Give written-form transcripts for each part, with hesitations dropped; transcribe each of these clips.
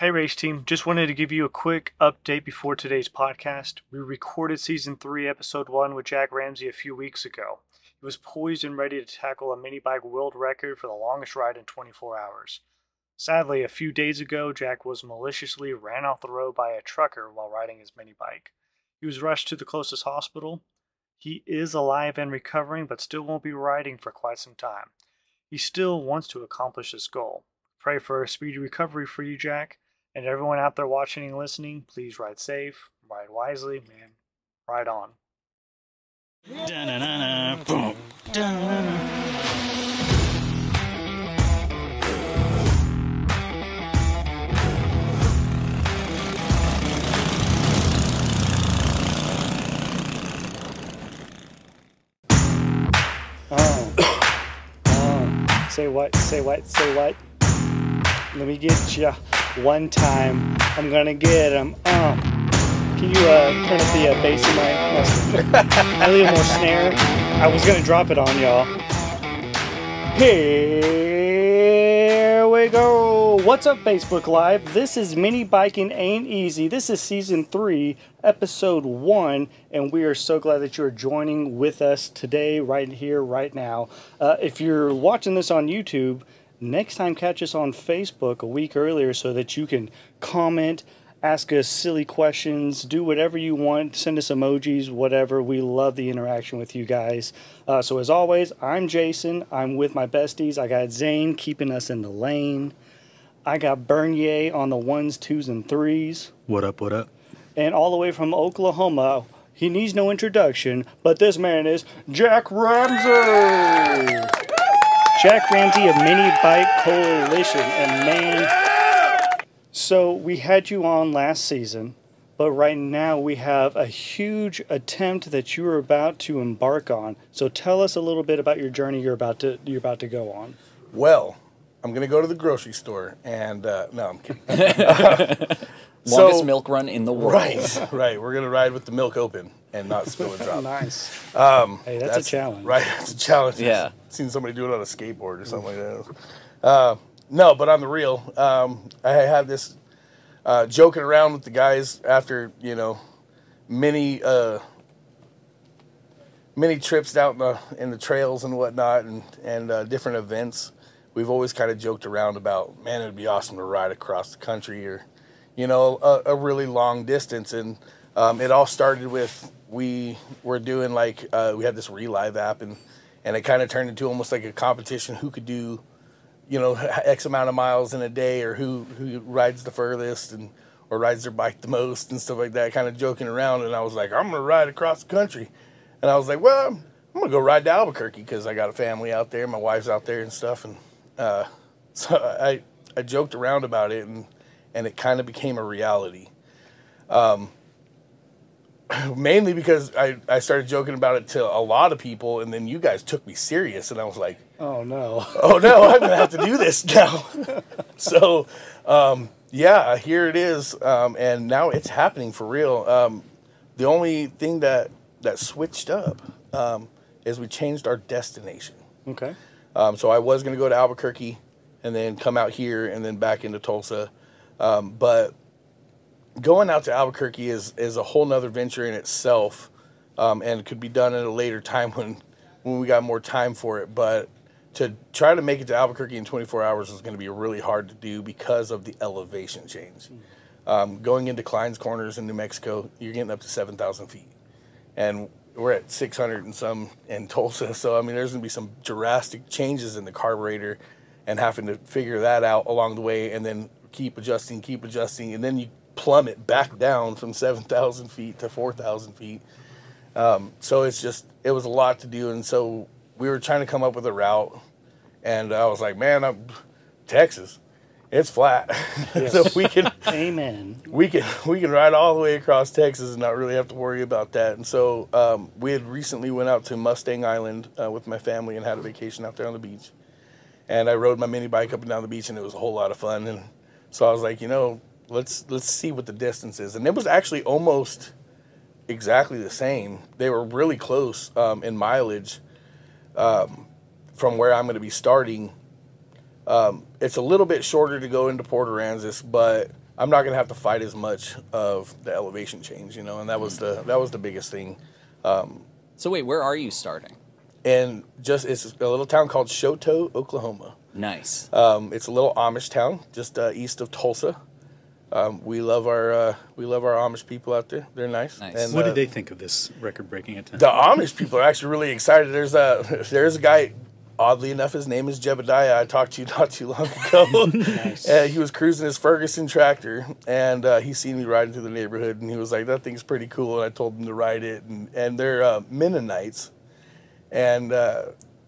Hey race team, just wanted to give you a quick update before today's podcast. We recorded season 3 episode 1 with Jack Ramsey a few weeks ago. He was poised and ready to tackle a mini bike world record for the longest ride in 24 hours. Sadly, a few days ago, Jack was maliciously ran off the road by a trucker while riding his mini bike. He was rushed to the closest hospital. He is alive and recovering, but still won't be riding for quite some time. He still wants to accomplish this goal. Pray for a speedy recovery for you, Jack. And everyone out there watching and listening, please ride safe, ride wisely, man, ride on. Da-na-na-na, boom, da-na-na. Say what? Let me get ya. One time, I'm gonna get him. Can you turn up the bass in my Mustang? I need more snare. I was gonna drop it on y'all. Here we go. What's up, Facebook Live? This is Mini Biking Ain't Easy. This is season 3, episode 1, and we are so glad that you're joining with us today, right here, right now. If you're watching this on YouTube, next time, catch us on Facebook a week earlier so that you can comment, ask us silly questions, do whatever you want, send us emojis, whatever. We love the interaction with you guys. So as always, I'm Jason. I'm with my besties. I got Zane keeping us in the lane. I got Bernier on the 1s, 2s, and 3s. What up, what up? And all the way from Oklahoma, he needs no introduction, but this man is Jack Ramsey. Jack Ramsey of Mini Bike Coalition, and man, so we had you on last season, but right now we have a huge attempt that you are about to embark on. So tell us a little bit about your journey you're about to go on. Well, I'm going to go to the grocery store, and no, I'm kidding. Longest milk run in the world. Right. We're going to ride with the milk open and not spill a drop. Nice. Hey, that's a challenge. Right, that's a challenge. Yeah. I've seen somebody do it on a skateboard or something like that. No, but on the real, I had this joking around with the guys after, you know, many trips out in the trails and whatnot and different events. We've always kind of joked around about, man, it would be awesome to ride across the country or, you know, a really long distance. And it all started with we were doing like, we had this ReLive app and it kind of turned into almost like a competition who could do, you know, X amount of miles in a day or who rides the furthest and or rides their bike the most and stuff like that, kind of joking around. And I was like, I'm going to ride across the country. And I was like, well, I'm going to go ride to Albuquerque because I got a family out there. My wife's out there and stuff. And so I joked around about it and it kind of became a reality. Mainly because I started joking about it to a lot of people, and then you guys took me serious, and I was like, oh no, I'm going to have to do this now. So, yeah, here it is, and now it's happening for real. The only thing that switched up is we changed our destination. Okay. So I was going to go to Albuquerque and then come out here and then back into Tulsa. But going out to Albuquerque is a whole nother venture in itself, and could be done at a later time when we got more time for it. But to try to make it to Albuquerque in 24 hours is going to be really hard to do because of the elevation change. Going into Klein's Corners in New Mexico, you're getting up to 7,000 feet. And we're at 600 and some in Tulsa. So, I mean, there's going to be some drastic changes in the carburetor and having to figure that out along the way and then keep adjusting, and then you plummet back down from 7,000 feet to 4,000 feet. So it's just, it was a lot to do, and so we were trying to come up with a route, and I was like, man, I'm Texas. It's flat. Yes. So we can Amen. We can ride all the way across Texas and not really have to worry about that. And so we had recently went out to Mustang Island with my family and had a vacation out there on the beach. And I rode my mini bike up and down the beach, and it was a whole lot of fun. And so I was like, you know, let's see what the distance is. And it was actually almost exactly the same. They were really close in mileage from where I'm going to be starting. It's a little bit shorter to go into Port Aransas, but I'm not going to have to fight as much of the elevation change, you know, and that was the biggest thing. So wait, where are you starting? And just, it's a little town called Choteau, Oklahoma. Nice. It's a little Amish town, just east of Tulsa. We love our Amish people out there. They're nice. And, what did they think of this record-breaking attempt? The Amish people are actually really excited. There's a guy, oddly enough, his name is Jebediah. I talked to you not too long ago. Nice. He was cruising his Ferguson tractor, and he seen me riding through the neighborhood, and he was like, "That thing's pretty cool." And I told him to ride it, and they're Mennonites, and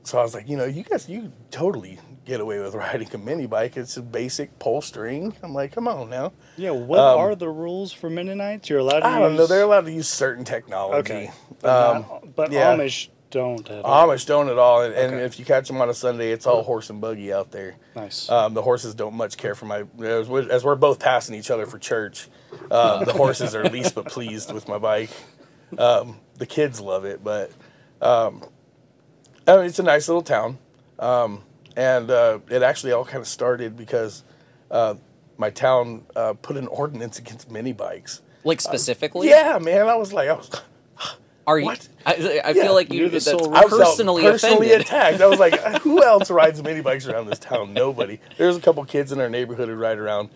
so I was like, you know, you guys totally get away with riding a mini bike. It's a basic pole string. I'm like, come on now. Yeah, what are the rules for Mennonites? You're allowed to use... I don't know. They're allowed to use certain technology. Okay. But Amish don't at all. Amish don't at all. And if you catch them on a Sunday, it's all horse and buggy out there. Nice. The horses don't much care for my... As we're both passing each other for church, the horses are least but pleased with my bike. The kids love it, but... I mean, it's a nice little town. And it actually all kind of started because my town put an ordinance against mini bikes. Like, specifically? Yeah, man. I was like, are what? I feel like you're the sole personally attacked. I was like, who else rides mini bikes around this town? Nobody. There's a couple kids in our neighborhood who ride around,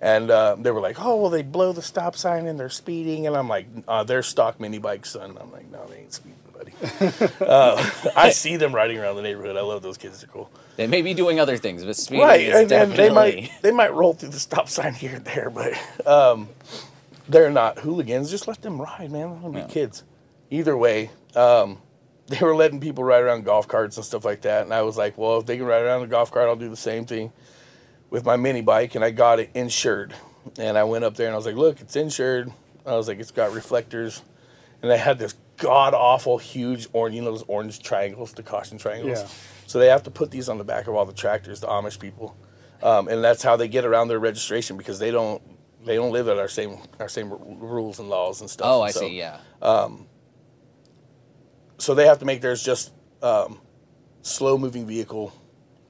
and they were like, oh, well, they blow the stop sign and they're speeding. And I'm like, they're stock mini bikes, son. I'm like, no, they ain't speeding. I see them riding around the neighborhood. I love those kids. They're cool. They may be doing other things, but speeding is definitely... They might roll through the stop sign here and there, but they're not hooligans. Just let them ride, man. They're going to be kids. Either way, they were letting people ride around golf carts and stuff like that, and I was like, well, if they can ride around a golf cart, I'll do the same thing with my mini bike, and I got it insured. And I went up there, and I was like, look, it's insured. I was like, it's got reflectors. And they had this god-awful huge orange, you know, those orange triangles, the caution triangles. Yeah. So they have to put these on the back of all the tractors, the Amish people, and that's how they get around their registration, because they don't live at our same rules and laws and stuff. Oh, I see. Yeah. So they have to make theirs just slow-moving vehicle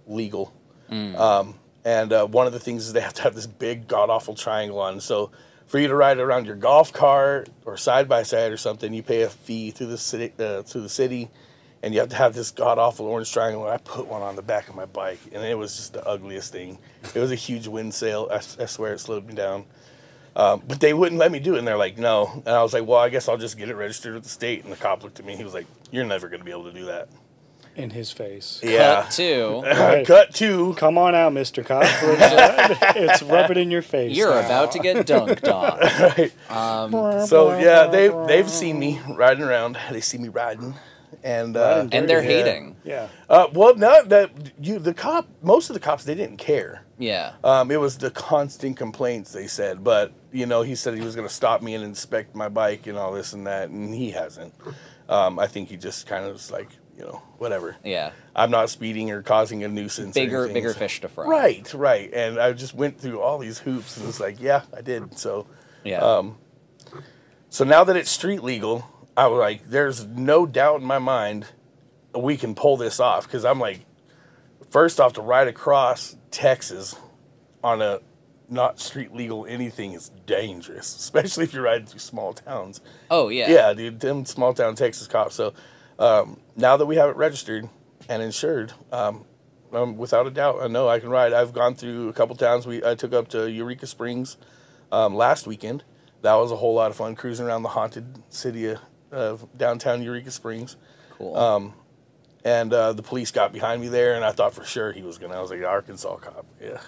legal, and one of the things is they have to have this big god-awful triangle on. So for you to ride around your golf cart or side by side or something, you pay a fee to the city, and you have to have this god awful orange triangle. And I put one on the back of my bike, and it was just the ugliest thing. It was a huge wind sail. I swear it slowed me down. But they wouldn't let me do it, and they're like, no. And I was like, well, I guess I'll just get it registered with the state. And the cop looked at me, and he was like, you're never going to be able to do that. In his face. Yeah. Cut two. Cut two. Come on out, Mr. Cop. It's rub it in your face. You're about to get dunked on. Right. So yeah, they've seen me riding around. They see me riding, and they're hating. Yeah. Well, no, the cop. Most of the cops, they didn't care. Yeah. It was the constant complaints, they said, but you know, he said he was going to stop me and inspect my bike and all this and that, and he hasn't. I think he just kind of was like, you know, whatever. Yeah. I'm not speeding or causing a nuisance. Bigger fish to fry. Right, right. And I just went through all these hoops, and it's like, yeah, I did. So, yeah. So now that it's street legal, I was like, there's no doubt in my mind we can pull this off, because I'm like, first off, to ride across Texas on a not street legal anything is dangerous, especially if you're riding through small towns. Oh, yeah. Yeah, dude, them small town Texas cops. So, now that we have it registered and insured, without a doubt, I know I can ride. I've gone through a couple towns. I took up to Eureka Springs last weekend. That was a whole lot of fun, cruising around the haunted city of downtown Eureka Springs. Cool. And the police got behind me there, and I thought for sure he was going to. I was like, Arkansas cop, yeah.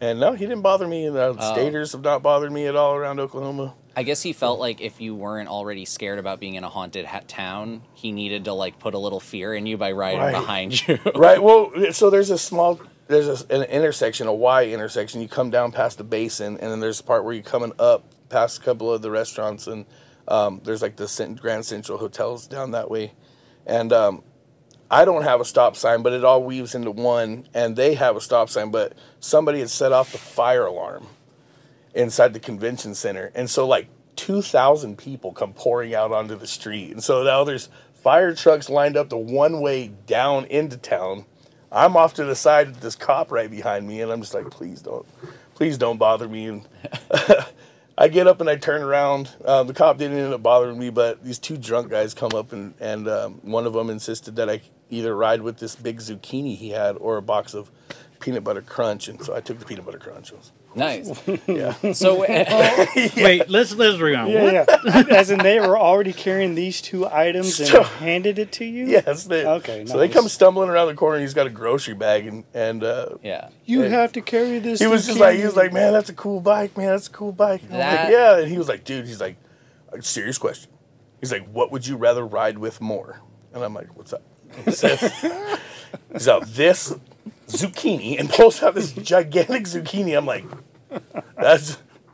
And no, he didn't bother me. The staters have not bothered me at all around Oklahoma. I guess he felt like if you weren't already scared about being in a haunted town, he needed to, like, put a little fear in you by riding behind you. Right. Well, so there's an intersection, a Y intersection. You come down past the basin, and then there's a part where you're coming up past a couple of the restaurants, and there's, like, the Grand Central Hotels down that way. And I don't have a stop sign, but it all weaves into one, and they have a stop sign, but somebody had set off the fire alarm inside the convention center, and so like 2,000 people come pouring out onto the street, and so now there's fire trucks lined up the one way down into town. I'm off to the side of this cop right behind me, and I'm just like, please don't bother me. And I get up and I turn around. The cop didn't end up bothering me, but these two drunk guys come up, and one of them insisted that I either ride with this big zucchini he had or a box of peanut butter crunch, and so I took the peanut butter crunch. Nice. Yeah. So wait, let's rewind. Yeah, yeah. As in, they were already carrying these two items and handed it to you. Yes. Okay. So nice. They come stumbling around the corner. And he's got a grocery bag and you have to carry this. He was just like, man, that's a cool bike, man, that's a cool bike. And I'm like, yeah. And he was like, dude, he's like, a serious question. He's like, what would you rather ride with more? And I'm like, what's up? He says, he's like, this zucchini, and pulls out this gigantic zucchini. I'm like,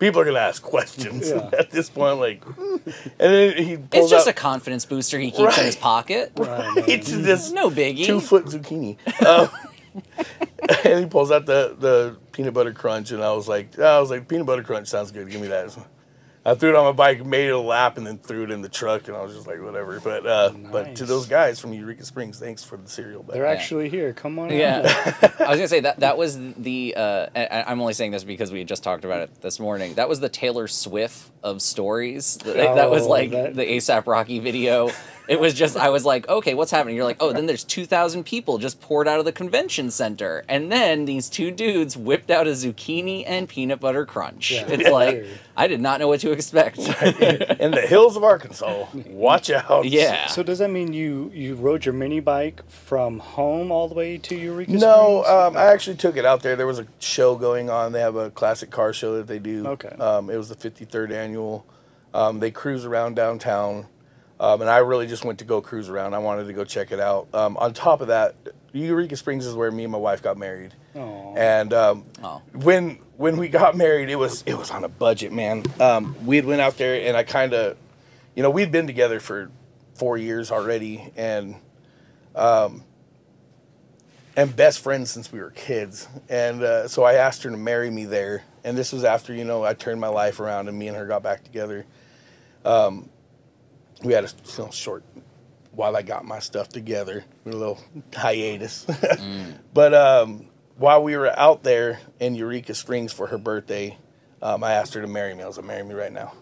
people are gonna ask questions at this point. I'm like, and then he pulls it's just out a confidence booster he keeps in his pocket. Right. It's this no biggie, 2-foot zucchini. And he pulls out the peanut butter crunch, and I was like, peanut butter crunch sounds good. Give me that. So I threw it on my bike, made it a lap, and then threw it in the truck, and I was just like, whatever. But nice. But to those guys from Eureka Springs, thanks for the cereal bag. They're actually here. Come on. Yeah. I was gonna say that was the. I'm only saying this because we had just talked about it this morning. That was the Taylor Swift of stories. That was like the ASAP Rocky video. It was just, I was like, okay, what's happening? You're like, oh, then there's 2,000 people just poured out of the convention center. And then these two dudes whipped out a zucchini and peanut butter crunch. Yeah. It's like, I did not know what to expect. In the hills of Arkansas, watch out. Yeah. So does that mean you rode your mini bike from home all the way to Eureka Springs? No, I actually took it out there. There was a show going on. They have a classic car show that they do. Okay. It was the 53rd annual. They cruise around downtown. And I really just went to go cruise around. I wanted to go check it out. On top of that, Eureka Springs is where me and my wife got married. Aww. And when we got married, it was on a budget, man. We had went out there, and I kind of, we'd been together for 4 years already, and best friends since we were kids. And so I asked her to marry me there. And this was after, I turned my life around, and me and her got back together. We had a short, while I got my stuff together, a little hiatus. But while we were out there in Eureka Springs for her birthday, I asked her to marry me. I was like, marry me right now.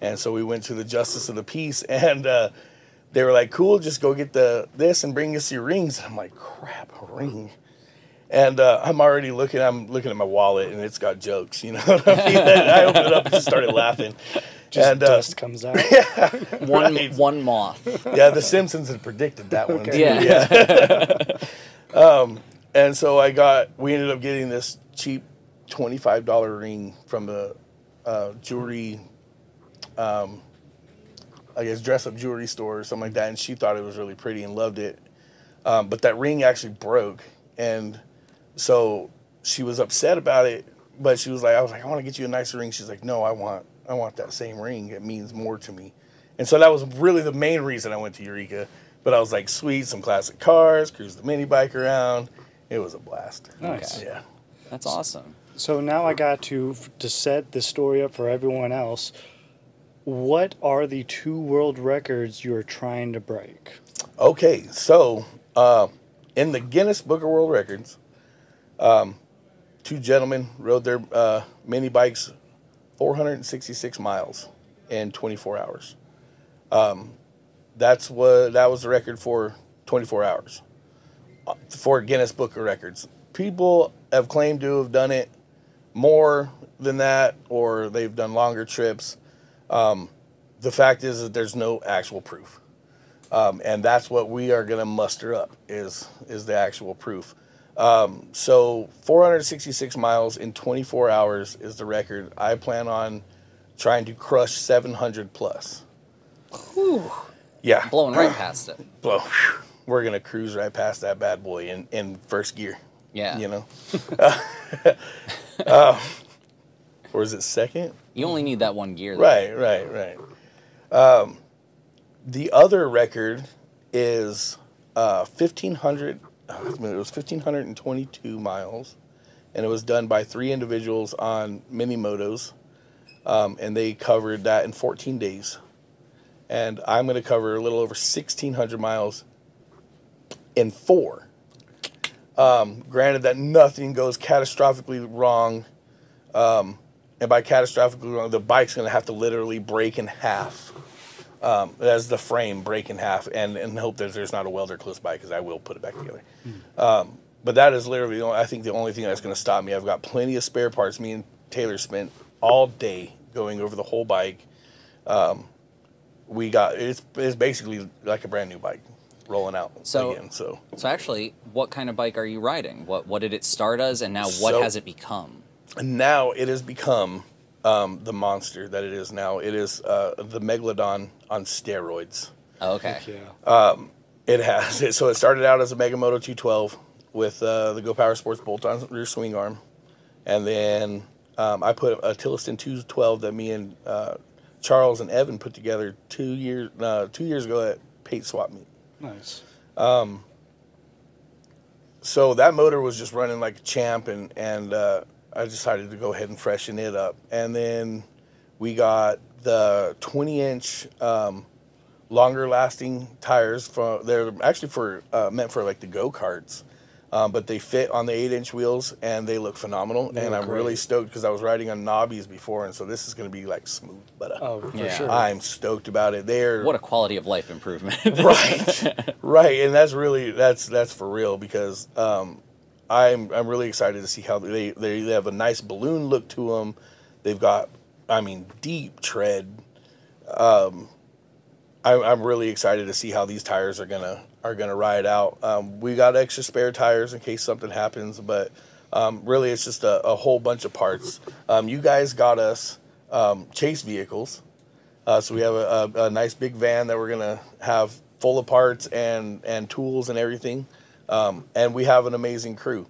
And so we went to the Justice of the Peace, and they were like, cool, just go get this and bring us your rings. And I'm like, crap, a ring. And I'm looking at my wallet, and it's got jokes, I opened it up and just started laughing. Just dust comes out. Yeah, one moth. Yeah, The Simpsons had predicted that one. Okay. Yeah. And so we ended up getting this cheap $25 ring from the jewelry, I guess dress-up jewelry store or something like that, and she thought it was really pretty and loved it. But that ring actually broke, and so she was upset about it, but she was like, I want to get you a nicer ring. She's like, no, I want that same ring. It means more to me. And so that was really the main reason I went to Eureka. But I was like, sweet, some classic cars, cruise the mini bike around. It was a blast. Nice. Yeah. That's awesome. So now I got to set this story up for everyone else. What are the 2 world records you're trying to break? Okay. So in the Guinness Book of World Records, 2 gentlemen rode their mini bikes 466 miles in 24 hours. That was the record for 24 hours for Guinness Book of Records. People have claimed to have done it more than that, or they've done longer trips. The fact is that there's no actual proof, and that's what we are going to muster up is the actual proof. So 466 miles in 24 hours is the record. I plan on trying to crush 700 plus. Whew. Yeah. Blowing right past it. We're going to cruise right past that bad boy in first gear. Yeah. Or is it second? You only need that one gear. Though. Right. The other record is 1,500. It was 1,522 miles, and it was done by 3 individuals on Minimotos, and they covered that in 14 days. And I'm going to cover a little over 1,600 miles in 4. Granted that nothing goes catastrophically wrong, And by catastrophically wrong, the bike's going to have to literally break in half. That's the frame, break in half, and hope that there's not a welder close by, because I will put it back together. But that is literally, I think, the only thing that's going to stop me. I've got plenty of spare parts. Me and Taylor spent all day going over the whole bike. We got, it's basically like a brand new bike rolling out again. So actually, what kind of bike are you riding? What did it start as, and now what has it become? Now it has become the monster that it is now. It is the Megalodon on steroids. Oh, okay. Yeah. It has it. So it started out as a Megamoto 212 with the Go Power Sports bolt-on rear swing arm. And then I put a Tillotson 212 that me and Charles and Evan put together 2 years ago at Pate Swap Meet. Nice. So that motor was just running like a champ, and I decided to go ahead and freshen it up. And then we got the 20-inch longer-lasting tires. They're actually meant for like the go-karts, but they fit on the 8-inch wheels, and they look phenomenal. They look great. I'm really stoked because I was riding on knobbies before, and so this is going to be like smooth butter. Oh, for sure. I'm stoked about it. What a quality of life improvement. Right, and that's for real, because I'm really excited to see how they have a nice balloon look to them. They've got, I mean, deep tread. I'm really excited to see how these tires are gonna ride out. We got extra spare tires in case something happens, but really it's just a whole bunch of parts. You guys got us chase vehicles, so we have a nice big van that we're gonna have full of parts and tools and everything. And we have an amazing crew.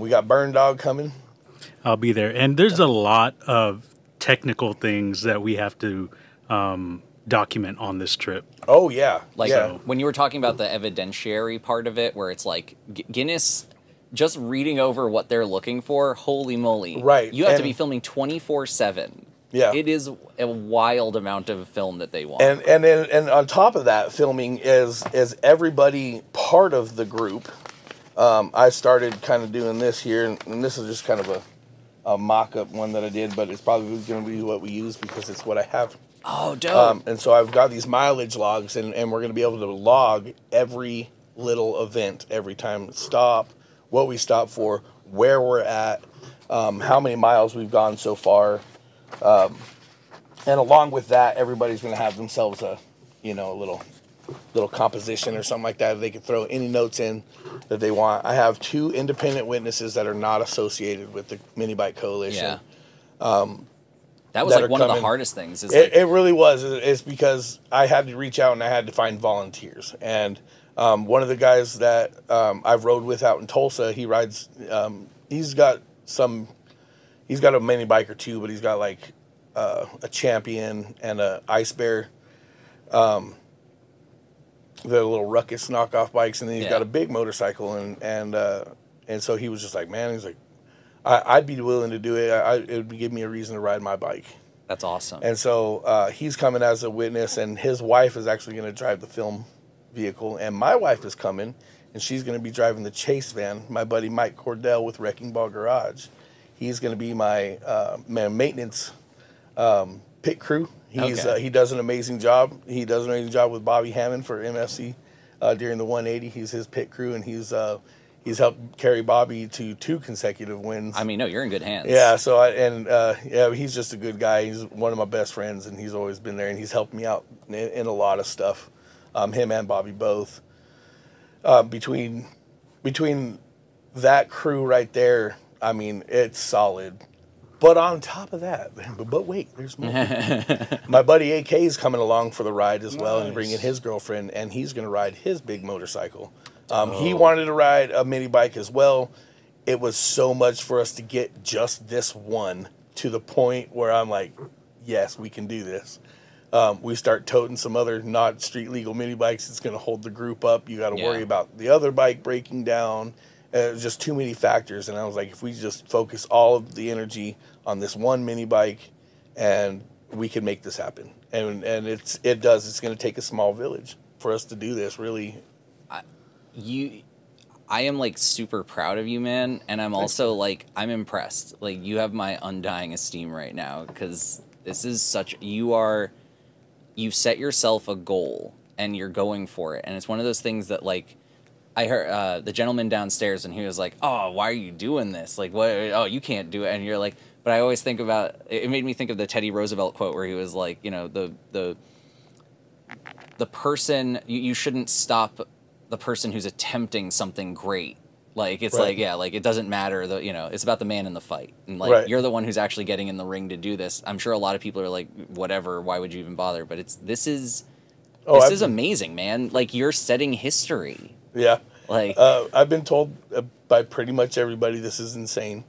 We got Burn Dog coming. I'll be there. And there's a lot of technical things that we have to document on this trip. Oh, yeah. When you were talking about the evidentiary part of it, where it's like Guinness, just reading over what they're looking for, holy moly. Right. You have to be filming 24/7. Yeah. It is a wild amount of film that they want. And on top of that, filming is everybody part of the group. I started kind of doing this here, and this is just kind of a mock-up one that I did, but it's probably going to be what we use because it's what I have. Oh, dope. And so I've got these mileage logs, and we're going to be able to log every little event, every time we stop, what we stop for, where we're at, how many miles we've gone so far. And along with that, everybody's going to have themselves a little composition or something like that. They can throw any notes in that they want. I have 2 independent witnesses that are not associated with the Mini Bike Coalition. Yeah. That was like one of the hardest things. It really was. It's because I had to reach out and I had to find volunteers. And one of the guys that I've rode with out in Tulsa, he rides. He's got a mini bike or 2, but he's got like a Champion and a Ice Bear. The little Ruckus knockoff bikes, and then he's got a big motorcycle, and so he was just like, man, he's like, I'd be willing to do it. It would give me a reason to ride my bike. That's awesome. And so he's coming as a witness, and his wife is actually going to drive the film vehicle, and my wife is coming, and she's going to be driving the chase van. My buddy Mike Cordell with Wrecking Ball Garage. He's going to be my maintenance pit crew. He does an amazing job. He does an amazing job with Bobby Hammond for MFC during the 180. He's his pit crew, and he's helped carry Bobby to 2 consecutive wins. I mean, no, you're in good hands. Yeah. So he's just a good guy. He's one of my best friends, and he's always been there, and he's helped me out in a lot of stuff. Him and Bobby both. Between that crew right there. I mean, it's solid. But on top of that, but wait, there's more. My buddy AK is coming along for the ride as well, and bringing his girlfriend, and he's going to ride his big motorcycle. He wanted to ride a mini bike as well. It was so much for us to get just this one to the point where I'm like, yes, we can do this. We start toting some other not street legal mini bikes. It's going to hold the group up. You got to worry about the other bike breaking down. It was just too many factors, and I was like, if we just focus all of the energy on this one mini bike, and we can make this happen. And it does. It's going to take a small village for us to do this. Really, I am like super proud of you, man. And I'm also like, I'm impressed. Like, you have my undying esteem right now, because this is such, you set yourself a goal and you're going for it. And it's one of those things that, like, I heard the gentleman downstairs, and he was like, "Oh, why are you doing this? Like, what? Oh, you can't do it." And you're like, but I always think about, it made me think of the Teddy Roosevelt quote where he was like, you know, the person, you shouldn't stop the person who's attempting something great. Like, it's right. Like, yeah, like, it doesn't matter, you know, it's about the man in the fight. And, like, right. You're the one who's actually getting in the ring to do this. I'm sure a lot of people are like, whatever, why would you even bother? But this is amazing, man. Like, you're setting history. Yeah. Like, I've been told by pretty much everybody this is insane.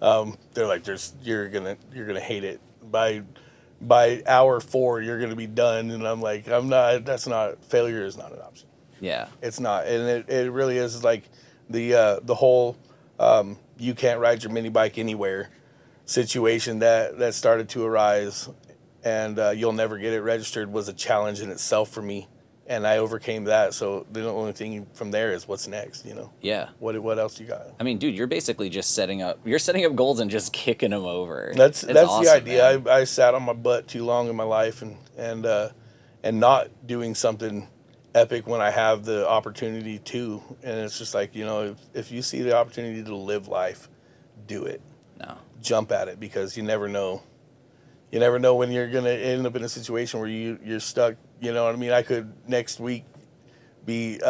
They're like, you're gonna hate it by hour 4, you're gonna be done. And I'm like, I'm not. That's not, failure is not an option. Yeah, it's not, and it really is like the whole you can't ride your mini bike anywhere situation that started to arise, and you'll never get it registered was a challenge in itself for me. And I overcame that. So the only thing from there is what's next, you know? Yeah. What else you got? I mean, dude, you're basically just setting up goals and just kicking them over. That's awesome, the idea. Man. I sat on my butt too long in my life and not doing something epic when I have the opportunity to. And it's just like, you know, if you see the opportunity to live life, do it. No. Jump at it, because you never know. You never know when you're going to end up in a situation where you're stuck. You know what I mean? I could next week be,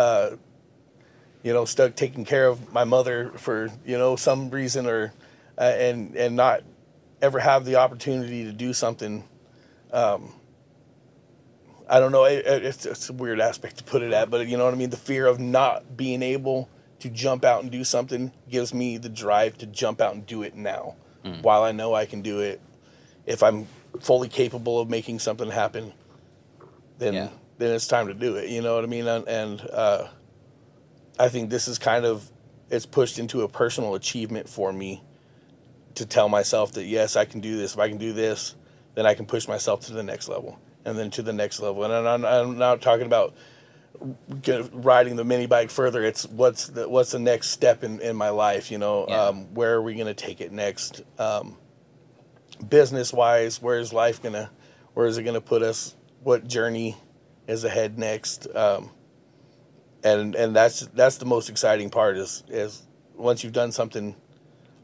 you know, stuck taking care of my mother for, you know, some reason, or and not ever have the opportunity to do something. I don't know. It's a weird aspect to put it at, but you know what I mean? The fear of not being able to jump out and do something gives me the drive to jump out and do it now, while I know I can do it. If I'm fully capable of making something happen, then it's time to do it. You know what I mean? And I think this is kind of, it's pushed into a personal achievement for me to tell myself that, yes, I can do this. If I can do this, then I can push myself to the next level, and then to the next level. And I'm not talking about riding the mini bike further. It's what's the next step in my life, you know? Yeah. Where are we going to take it next? Business wise, where is it going to put us? What journey is ahead next? And that's the most exciting part is once you've done something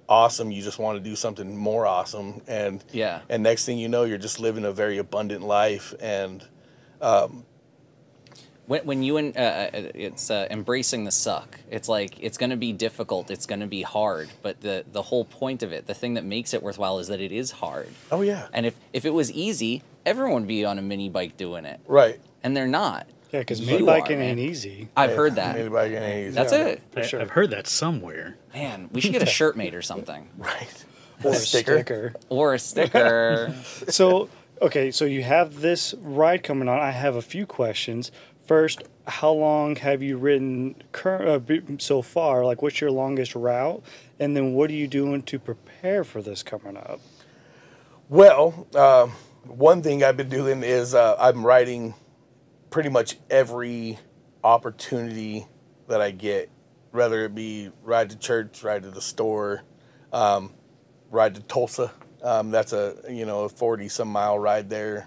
awesome, you just want to do something more awesome. And next thing you know, you're just living a very abundant life. And, when you, it's embracing the suck, it's like, it's going to be difficult. It's going to be hard. But the whole point of it, the thing that makes it worthwhile is that it is hard. Oh yeah. And if it was easy, everyone would be on a mini bike doing it. Right. And they're not. Yeah. 'Cause mini biking ain't easy. I've heard that. Mini biking ain't easy. That's it. For sure. I've heard that somewhere. Man, we should get a shirt made or something. Right. Or a sticker. Or a sticker. So, okay. So you have this ride coming on. I have a few questions. First, how long have you ridden so far? Like, what's your longest route? And then what are you doing to prepare for this coming up? Well, one thing I've been doing is I'm riding pretty much every opportunity that I get, whether it be ride to church, ride to the store, ride to Tulsa. That's a 40-some-mile ride there.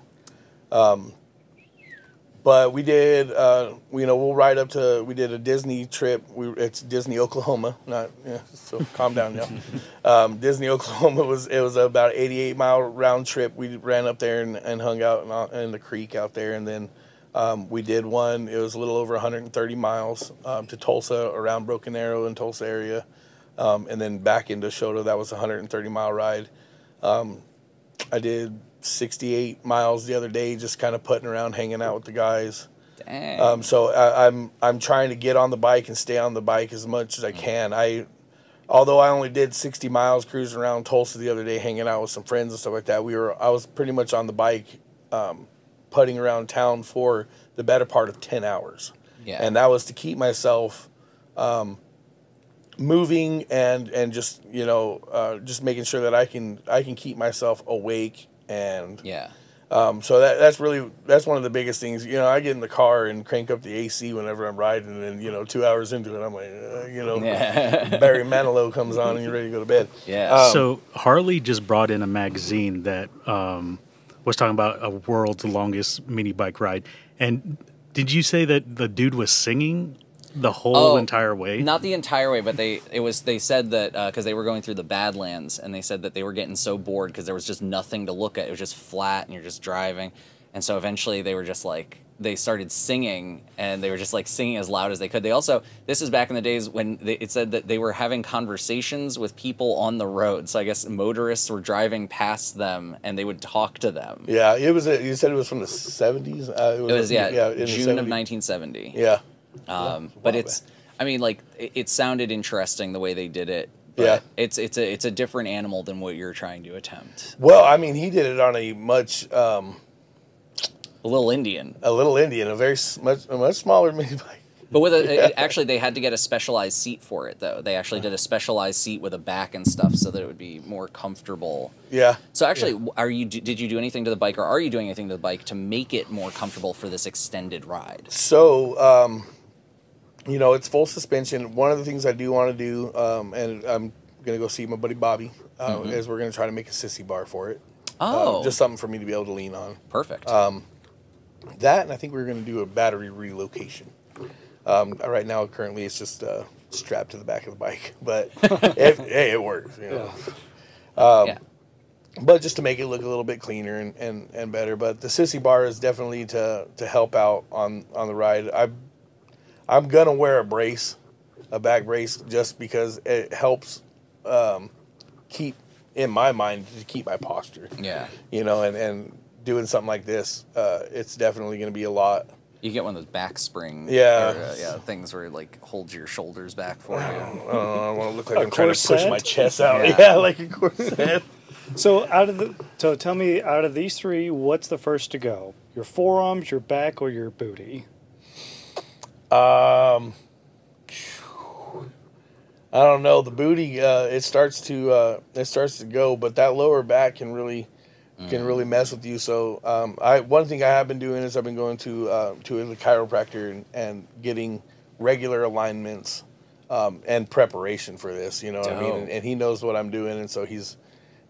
But we did, we'll ride up to, we did a Disney trip. It's Disney, Oklahoma. So calm down, y'all. Disney, Oklahoma, it was about an 88-mile round trip. We ran up there and hung out in the creek out there. And then we did one. It was a little over 130 miles to Tulsa, around Broken Arrow and Tulsa area. And then back into Choteau. That was a 130-mile ride. I did 68 miles the other day, just kind of putting around, hanging out with the guys. Dang. So I'm trying to get on the bike and stay on the bike as much as I can. Although I only did 60 miles cruising around Tulsa the other day, hanging out with some friends and stuff like that. I was pretty much on the bike, putting around town for the better part of 10 hours. Yeah. And that was to keep myself, moving and just, you know, just making sure that I can keep myself awake. And So that's one of the biggest things. You know, I get in the car and crank up the AC whenever I'm riding, and, you know, 2 hours into it, I'm like, Barry Manilow comes on and you're ready to go to bed. Yeah. So Harley just brought in a magazine that was talking about a world's longest mini bike ride. And did you say that the dude was singing the whole entire way? Not the entire way, but they said that because they were going through the Badlands, and they said that they were getting so bored because there was just nothing to look at. It was just flat and you're just driving. And so eventually they were just like, they started singing, and they were just like singing as loud as they could. They also, this is back in the days when it said that they were having conversations with people on the road. So I guess motorists were driving past them and they would talk to them. Yeah, it was, you said it was from the 70s? It was June of 1970. Yeah. But it's, I mean, like, it sounded interesting the way they did it. But yeah, it's a different animal than what you're trying to attempt. Well, I mean, he did it on a much, a little Indian, a much smaller mini bike. But with a, actually, they had to get a specialized seat for it, though. They actually did a specialized seat with a back and stuff so that it would be more comfortable. Yeah. So actually, did you do anything to the bike, or are you doing anything to the bike to make it more comfortable for this extended ride? So, you know, it's full suspension. One of the things I do want to do, and I'm going to go see my buddy Bobby, is we're going to try to make a sissy bar for it. Oh. Just something for me to be able to lean on. Perfect. That, and I think we're going to do a battery relocation. Right now, currently, it's just strapped to the back of the bike, but hey, it works, you know. Yeah. But just to make it look a little bit cleaner and better. But the sissy bar is definitely to help out on the ride. I'm gonna wear a brace, a back brace, just because it helps keep, in my mind, to keep my posture. Yeah, you know, and doing something like this, it's definitely gonna be a lot. You get one of those back spring things where it, like, holds your shoulders back for you. I want to look like I'm trying to push my chest out. Yeah like a corset. So tell me, out of these three, what's the first to go? Your forearms, your back, or your booty? I don't know. The booty, it starts to go, but that lower back can really. Can really mess with you. So one thing I have been doing is I've been going to the chiropractor and getting regular alignments and preparation for this, you know what I mean? And he knows what I'm doing, and so he's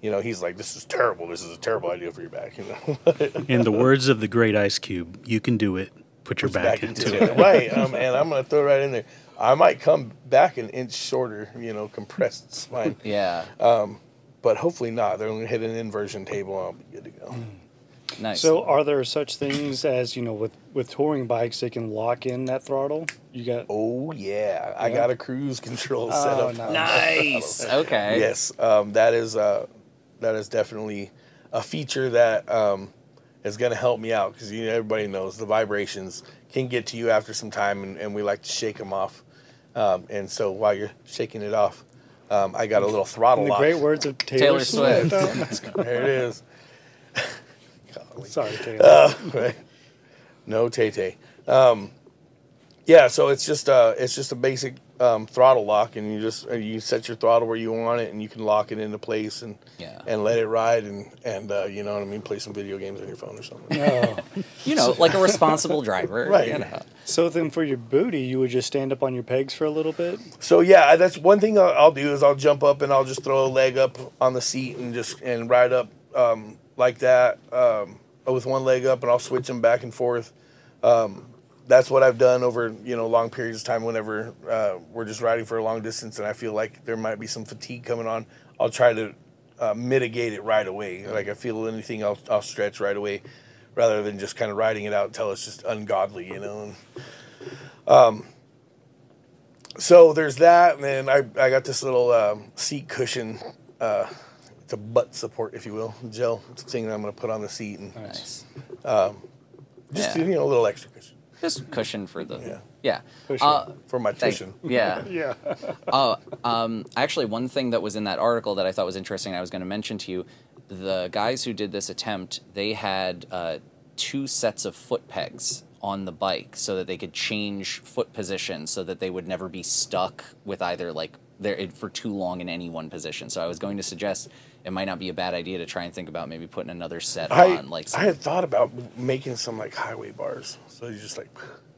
like, this is terrible. This is a terrible idea for your back, you know? In the words of the great Ice Cube, you can do it. Put your back into it. Right, and I'm going to throw it right in there. I might come back an inch shorter, you know, compressed spine. Yeah. But hopefully not. They're going to hit an inversion table, and I'll be good to go. Nice. So are there such things as, you know, with touring bikes, they can lock in that throttle? You got? Oh, yeah. I got a cruise control set up. Nice. Okay. Yes. That is definitely a feature that is going to help me out, because, you know, everybody knows the vibrations can get to you after some time, and we like to shake them off. And so while you're shaking it off, I got a little throttle lock. Great words of Taylor Swift. There it is. Sorry, Taylor. Right. No Tay-Tay. Yeah, so it's just a basic throttle lock, and you set your throttle where you want it, and you can lock it into place and let it ride, and you know what I mean, play some video games on your phone or something. Oh. You know, like a responsible driver. Right. You know. So then for your booty, you would just stand up on your pegs for a little bit? So yeah, that's one thing I'll do is I'll jump up and I'll just throw a leg up on the seat and ride up like that with one leg up, and I'll switch them back and forth. That's what I've done over, you know, long periods of time. Whenever we're just riding for a long distance and I feel like there might be some fatigue coming on, I'll try to mitigate it right away. Like, I feel anything, I'll stretch right away, rather than just kind of riding it out until it's just ungodly, you know. So there's that, and then I got this little seat cushion. It's a butt support, if you will, gel thing that I'm going to put on the seat. And, nice. Just, you know, a little extra cushion. Just cushion for the cushion for my tuition. Yeah. Actually, one thing that was in that article that I thought was interesting, I was going to mention to you, the guys who did this attempt, they had 2 sets of foot pegs on the bike so that they could change foot position, so that they would never be stuck with either, like, for too long in any one position. So I was going to suggest, it might not be a bad idea to try and think about maybe putting another set on. Like I had thought about making some like highway bars, so you just like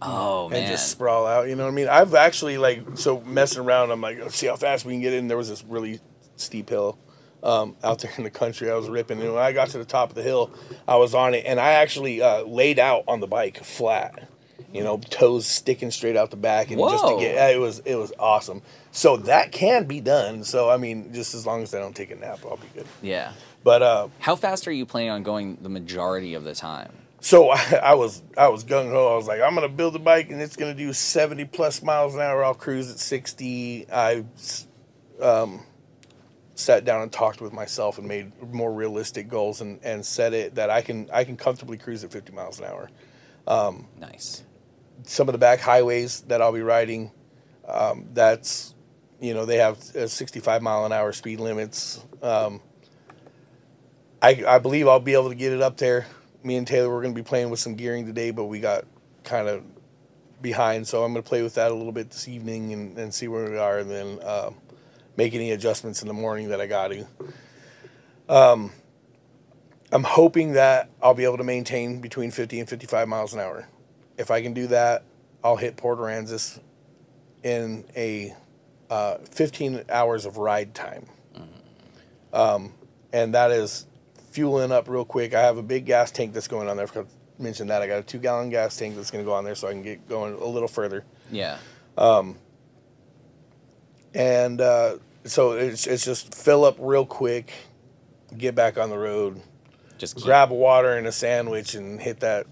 and just sprawl out. You know what I mean? I've actually like messing around. I'm like, let's see how fast we can get in. There was this really steep hill out there in the country. I was ripping, and when I got to the top of the hill, I was on it, and I actually laid out on the bike flat. You know, toes sticking straight out the back, and just to get it was awesome. So that can be done. So I mean, just as long as I don't take a nap, I'll be good. Yeah. But how fast are you planning on going the majority of the time? So I was gung ho. I was like, I'm gonna build a bike and it's gonna do 70+ miles an hour. I'll cruise at 60. I sat down and talked with myself and made more realistic goals and set it that I can comfortably cruise at 50 miles an hour. Nice. Some of the back highways that I'll be riding, that's, you know, they have 65 mile an hour speed limits. I believe I'll be able to get it up there. Me and Taylor were going to be playing with some gearing today, but we got kind of behind. So I'm going to play with that a little bit this evening and see where we are, and then make any adjustments in the morning that I got to. I'm hoping that I'll be able to maintain between 50 and 55 miles an hour. If I can do that, I'll hit Port Aransas in a 15 hours of ride time. Mm-hmm. And that is fueling up real quick. I have a big gas tank that's going on there. I forgot to mention that. I got a 2-gallon gas tank that's going to go on there so I can get going a little further. Yeah. So it's just fill up real quick, get back on the road. Just grab a water and a sandwich and hit that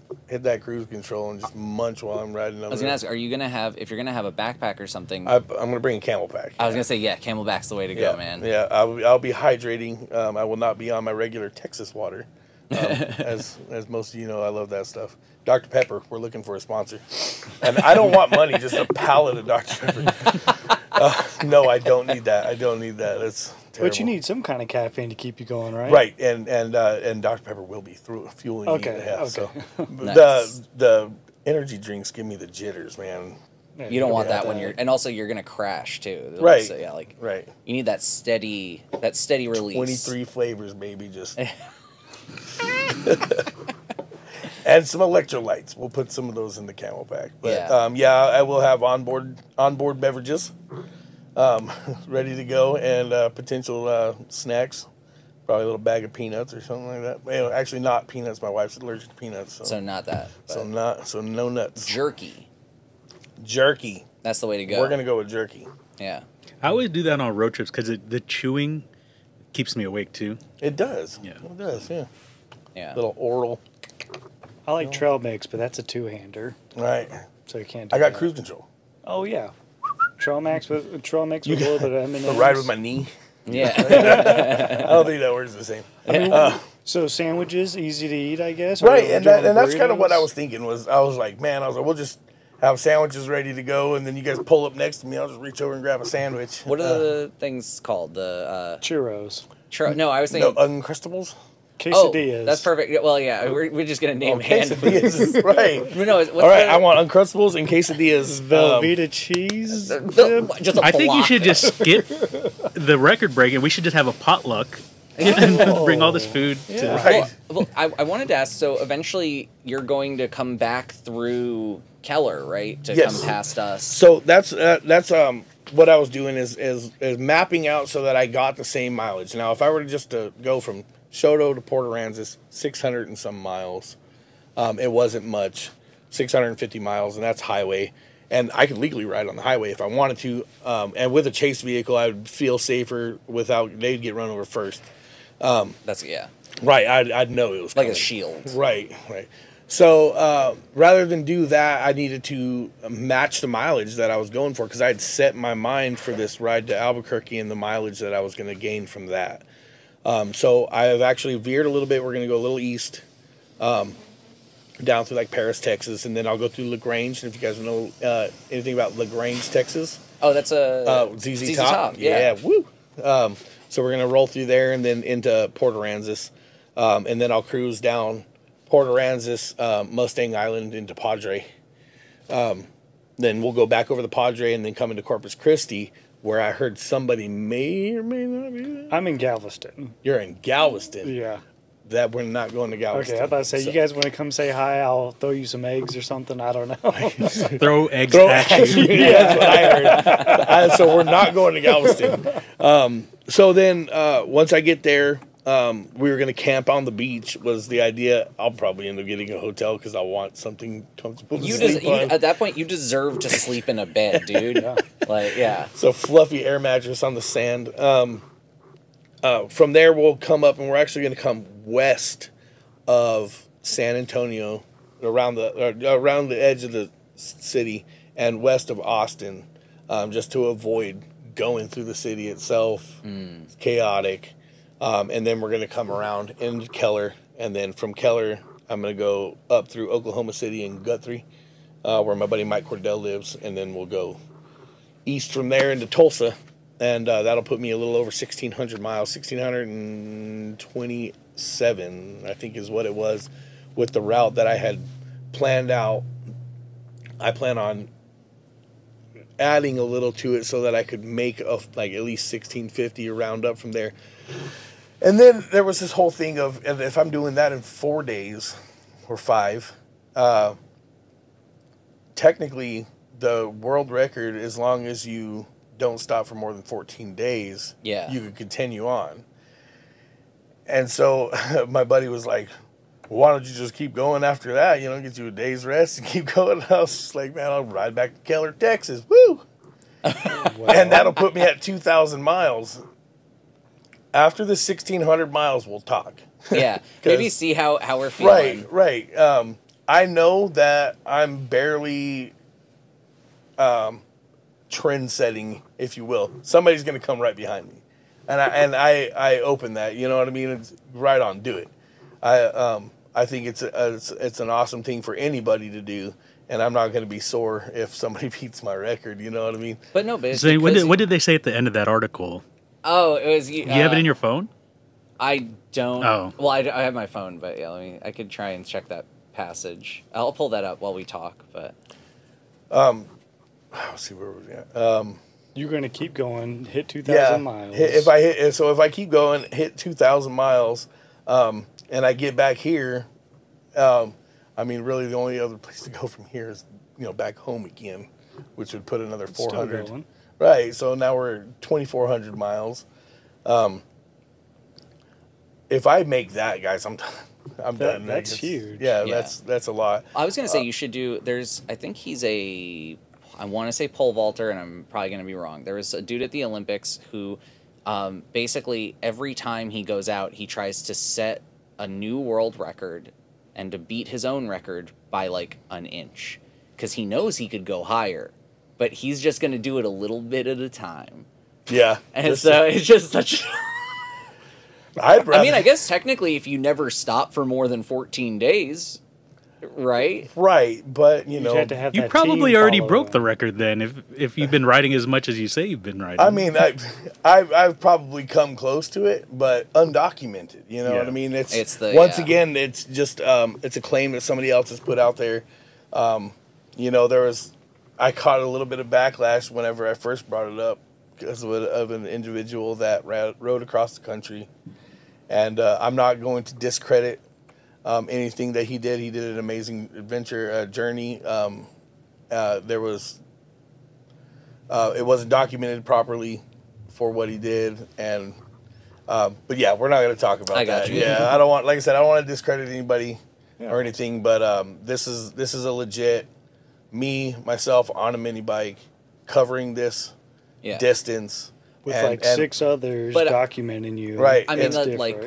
cruise control and just munch while I'm riding. I was gonna ask, are you gonna have, if you're gonna have a backpack or something? I'm gonna bring a Camel Pack. I was gonna say, yeah, Camel Pack's the way to go, man. Yeah, I'll be hydrating. I will not be on my regular Texas water, as most of you know. I love that stuff. Dr. Pepper, we're looking for a sponsor, and I don't want money, just a pallet of Dr. Pepper. No, I don't need that. I don't need that. That's terrible. But you need some kind of caffeine to keep you going, right? Right, and Dr. Pepper will be fueling me to hell. So nice. The energy drinks give me the jitters, man. Yeah, you don't want that when you're, and also you're gonna crash too. Right. So, yeah, like right. You need that steady release. 23 flavors, baby, just. And some electrolytes. We'll put some of those in the Camel Pack. But I will have onboard beverages ready to go, and potential snacks. Probably a little bag of peanuts or something like that. Well, actually, not peanuts. My wife's allergic to peanuts. So not that. So no nuts. Jerky. Jerky. That's the way to go. We're gonna go with jerky. Yeah. I always do that on road trips because the chewing keeps me awake too. It does. Yeah. It does. Yeah. Yeah. Little oral. I like trail mix, but that's a two-hander. Right. So you can't do that. I got cruise control. Oh, yeah. Trail mix with a little bit of M&M's. A ride with my knee. Yeah. I don't think that works the same. I mean, so sandwiches, easy to eat, I guess? Right, and that's kind of what I was thinking. I was like, we'll just have sandwiches ready to go, and then you guys pull up next to me. I'll just reach over and grab a sandwich. What are the things called? The churros. No, I was thinking... No, Uncrustables? Quesadillas. Oh, that's perfect. Well, yeah, we're just gonna name quesadillas, right? No, all right. I want Uncrustables and quesadillas. Velveeta cheese. Just I think you should just skip the record break, and we should just have a potluck and bring all this food. Yeah. To right. Well, I wanted to ask. So eventually, you're going to come back through Keller, right? To come past us. So that's what I was doing is mapping out so that I got the same mileage. Now, if I were just to go from Choteau to Port Aransas, 600 and some miles. It wasn't much, 650 miles, and that's highway. And I could legally ride on the highway if I wanted to. And with a chase vehicle, I would feel safer without, they'd get run over first. That's, yeah. Right, I'd know it was like coming. A shield. Right, right. So rather than do that, I needed to match the mileage that I was going for because I had set my mind for this ride to Albuquerque and the mileage that I was going to gain from that. So I have actually veered a little bit. We're going to go a little east, down through like Paris, Texas, and then I'll go through La Grange. And if you guys know anything about La Grange, Texas, that's a ZZ Top. Yeah, woo. So we're going to roll through there and then into Port Aransas, and then I'll cruise down Port Aransas, Mustang Island into Padre. Then we'll go back over the Padre and then come into Corpus Christi. where I heard somebody may or may not be there. I'm in Galveston. You're in Galveston? Yeah. That we're not going to Galveston. Okay, I thought I said, you guys want to come say hi, I'll throw you some eggs or something. I don't know. Throw eggs at you. Yeah, that's what I heard. So we're not going to Galveston. So then once I get there, we were going to camp on the beach was the idea. I'll probably end up getting a hotel because I want something comfortable to sleep on. At that point, you deserve to sleep in a bed, dude. Yeah. Like, yeah. So fluffy air mattress on the sand. From there, we'll come up, and we're actually going to come west of San Antonio, around the edge of the city, and west of Austin, just to avoid going through the city itself. Mm. It's chaotic. And then we're going to come around in Keller, and then from Keller, I'm going to go up through Oklahoma City and Guthrie, where my buddy Mike Cordell lives, and then we'll go east from there into Tulsa. And that'll put me a little over 1,600 miles, 1,627, I think is what it was, with the route that I had planned out. I plan on adding a little to it so that I could make like at least 1,650 or round up from there. And then there was this whole thing of if I'm doing that in 4 days or five, technically the world record, as long as you don't stop for more than 14 days, yeah, you could continue on. And so my buddy was like, well, why don't you just keep going after that? You know, get you a day's rest and keep going. And I was just like, man, I'll ride back to Keller, Texas. Woo! Wow. And that'll put me at 2,000 miles. After the 1,600 miles, we'll talk. Yeah. Maybe see how we're feeling. Right, right. I know that I'm barely... trend setting, if you will. Somebody's going to come right behind me, and I open that, you know what I mean? It's right on, do it. I think it's an awesome thing for anybody to do, and I'm not going to be sore if somebody beats my record, you know what I mean? But no, but so what did they say at the end of that article? Oh, it was you have it in your phone? I don't. Oh. Well, I have my phone, but yeah, I could try and check that passage. I'll pull that up while we talk, but let's see where we're at. You're going to keep going, hit 2,000 miles. If I keep going, hit 2,000 miles, and I get back here, I mean, really the only other place to go from here is, you know, back home again, which would put another 400. Right. So now we're 2,400 miles. If I make that, guys, I'm done. I'm done. That's huge. Yeah, yeah, that's a lot. I was going to say you should do. I think he's a. I want to say pole vaulter, and I'm probably going to be wrong. There was a dude at the Olympics who basically every time he goes out, he tries to set a new world record and to beat his own record by like an inch because he knows he could go higher, but he's just going to do it a little bit at a time. Yeah. And so it's just such... I mean, I guess technically if you never stop for more than 14 days... Right, right, but you know, you probably already broke the record then. If you've been riding as much as you say you've been riding, I mean, I've probably come close to it, but undocumented. You know what I mean? Once again, it's just it's a claim that somebody else has put out there. You know, I caught a little bit of backlash whenever I first brought it up because of an individual that rode across the country, and I'm not going to discredit. Anything that he did an amazing adventure journey. It wasn't documented properly for what he did, and but yeah, we're not going to talk about that. You. Yeah, I don't want, like I said, I don't want to discredit anybody or anything, but this is a legit me myself on a mini bike covering this distance. With and six others documenting you. Right. I mean,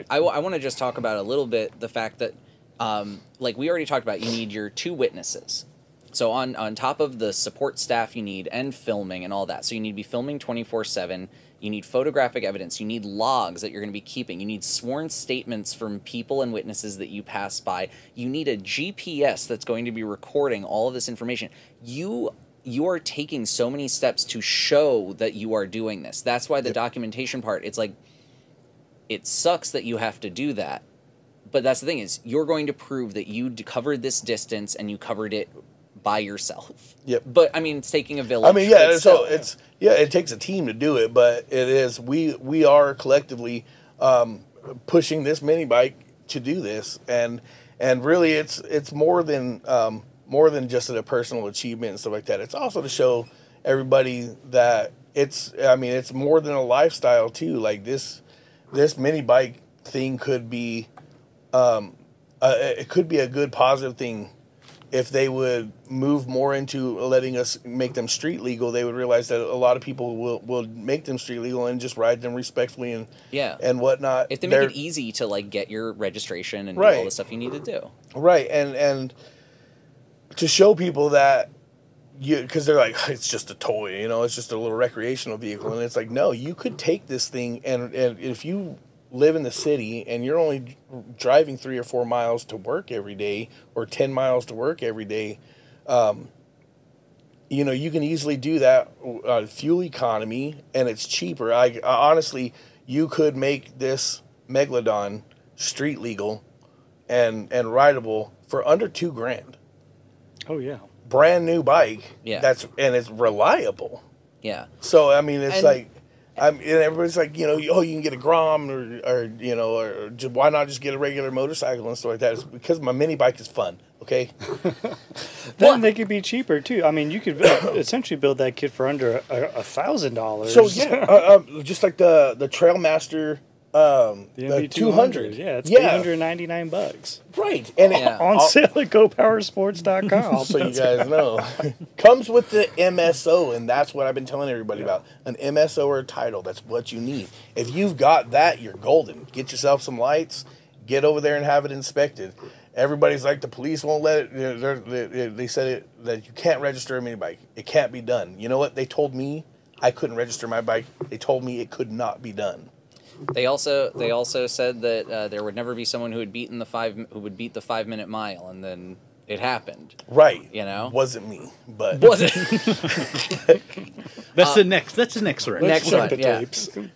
I want to just talk about a little bit the fact that, like we already talked about, you need your two witnesses. So on top of the support staff you need and filming and all that. So you need to be filming 24/7. You need photographic evidence. You need logs that you're going to be keeping. You need sworn statements from people and witnesses that you pass by. You need a GPS that's going to be recording all of this information. You are taking so many steps to show that you are doing this. That's why the documentation part, it's like, it sucks that you have to do that. But that's the thing is, you're going to prove that you covered this distance and you covered it by yourself. Yep. But I mean, it's taking a village. I mean, yeah. So it's it takes a team to do it, but it is we are collectively pushing this mini bike to do this, and really it's more than just a personal achievement and stuff like that. It's also to show everybody that it's it's more than a lifestyle too. Like this mini bike thing could be it could be a good positive thing. If they would move more into letting us make them street legal, they would realize that a lot of people will make them street legal and just ride them respectfully and and whatnot. If they make it easy to like get your registration and do all the stuff you need to do. Right, and to show people that because they're like, it's just a toy, you know, it's just a little recreational vehicle, and it's like, no, you could take this thing and if you live in the city and you're only driving 3 or 4 miles to work every day or 10 miles to work every day, you know, you can easily do that fuel economy, and it's cheaper. I honestly, you could make this Megalodon street legal and rideable for under $2,000. Oh yeah. Brand new bike. Yeah. And it's reliable. Yeah. So, I mean, it's like, and everybody's like, you know, oh, you can get a Grom or you know, or just, why not just get a regular motorcycle and stuff like that? It's because my mini bike is fun, okay? Then they could be cheaper, too. I mean, you could essentially build that kit for under $1,000. So, yeah, just like the Trailmaster, the 200. Yeah, it's $899. Right. And on sale at GoPowerSports.com. So you guys know. Comes with the MSO, and that's what I've been telling everybody about. An MSO or a title, that's what you need. If you've got that, you're golden. Get yourself some lights. Get over there and have it inspected. Everybody's like, the police won't let it. They said that you can't register a mini bike. It can't be done. You know what? They told me I couldn't register my bike. They told me it could not be done. They also said that there would never be someone who had beaten the 5-minute mile, and then it happened. Right. You know, wasn't me, but wasn't. That's the next round. Next one.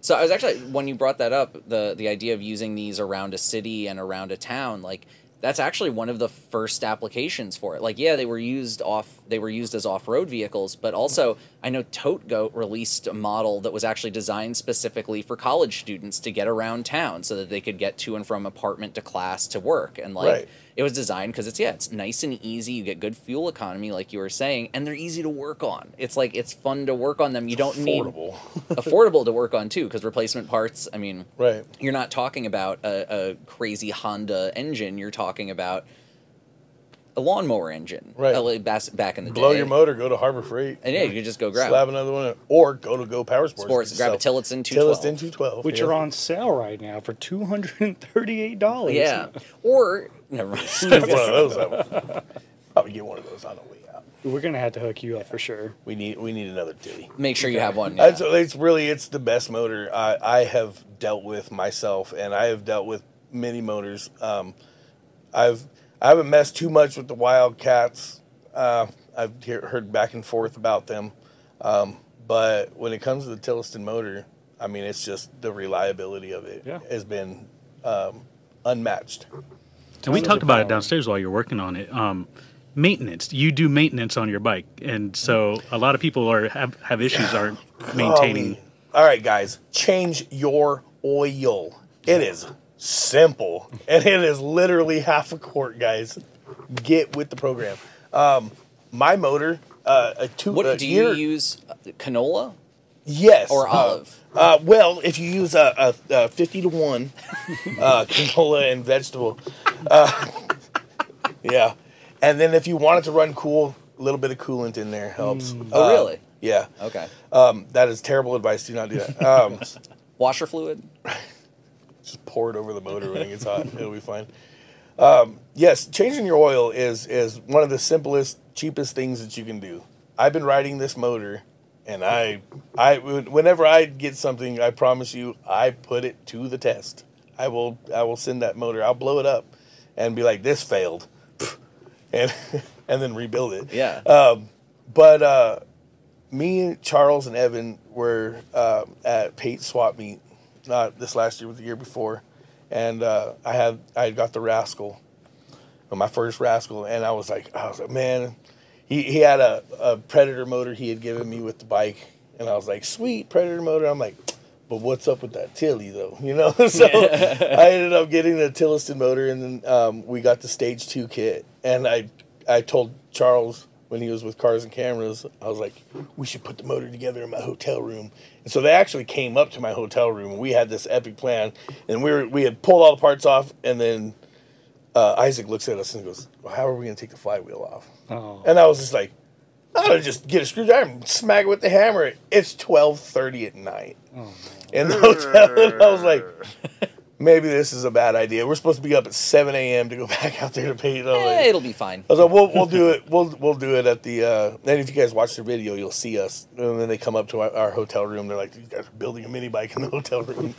So I was actually, when you brought that up, the idea of using these around a city and around a town, like that's actually one of the first applications for it. Like, yeah, they were used as off-road vehicles, but also I know Tote Goat released a model that was actually designed specifically for college students to get around town so that they could get to and from apartment to class to work. And like, it was designed because it's nice and easy. You get good fuel economy, like you were saying, and they're easy to work on. It's like, it's fun to work on them. You don't need affordable to work on too, because replacement parts, I mean, you're not talking about a crazy Honda engine. You're talking about a lawnmower engine, back in the day. Blow your motor, go to Harbor Freight. And yeah, you could just go grab slab another one, or go to Go Power Sports grab a Tillotson 212. Which are on sale right now for $238. Yeah. Or, never mind. I would get one of those on the way out. We're going to have to hook you up for sure. We need another ditty. Make sure you have one. Yeah. It's the best motor I have dealt with myself, and I have dealt with many motors. I haven't messed too much with the Wildcats. I've heard back and forth about them. But when it comes to the Tillotson motor, I mean, it's just the reliability of it has been unmatched. And we talked about it downstairs while you're working on it. Maintenance. You do maintenance on your bike. And so a lot of people have issues aren't maintaining. All right, guys. Change your oil. It is simple, and it is literally half a quart, guys. Get with the program. My motor, do you use canola? Yes. Or olive? Well, if you use a 50-to-1 canola and vegetable, and then if you want it to run cool, a little bit of coolant in there helps. Oh, really? Yeah. Okay. That is terrible advice. Do not do that. Washer fluid? Just pour it over the motor when it gets hot. It'll be fine. Yes, changing your oil is one of the simplest, cheapest things that you can do. I've been riding this motor, and I whenever I get something, I promise you, I put it to the test. I will send that motor. I'll blow it up and be like, this failed, and then rebuild it. Yeah. But me, Charles, and Evan were at Pate Swap Meet. Not this last year, but the year before, and I had got the Rascal, my first Rascal, and I was like, man, he had a Predator motor he had given me with the bike, and I was like, sweet Predator motor. I'm like, but what's up with that Tilly though, you know? So I ended up getting the Tillotson motor, and then we got the Stage 2 kit, and I told Charles when he was with Cars and Cameras, I was like, we should put the motor together in my hotel room. And so they actually came up to my hotel room, and we had this epic plan, and we had pulled all the parts off, and then Isaac looks at us and goes, well, how are we going to take the flywheel off? Oh. And I was just like, I would just get a screwdriver and smack it with the hammer. It's 12:30 at night. Oh, in the hotel. And I was like, maybe this is a bad idea. We're supposed to be up at 7 a.m. to go back out there to pay. You know, like, it'll be fine. I was like, we'll do it. We'll do it at the. And if you guys watch the video, you'll see us. And then they come up to our hotel room. They're like, you guys are building a mini bike in the hotel room.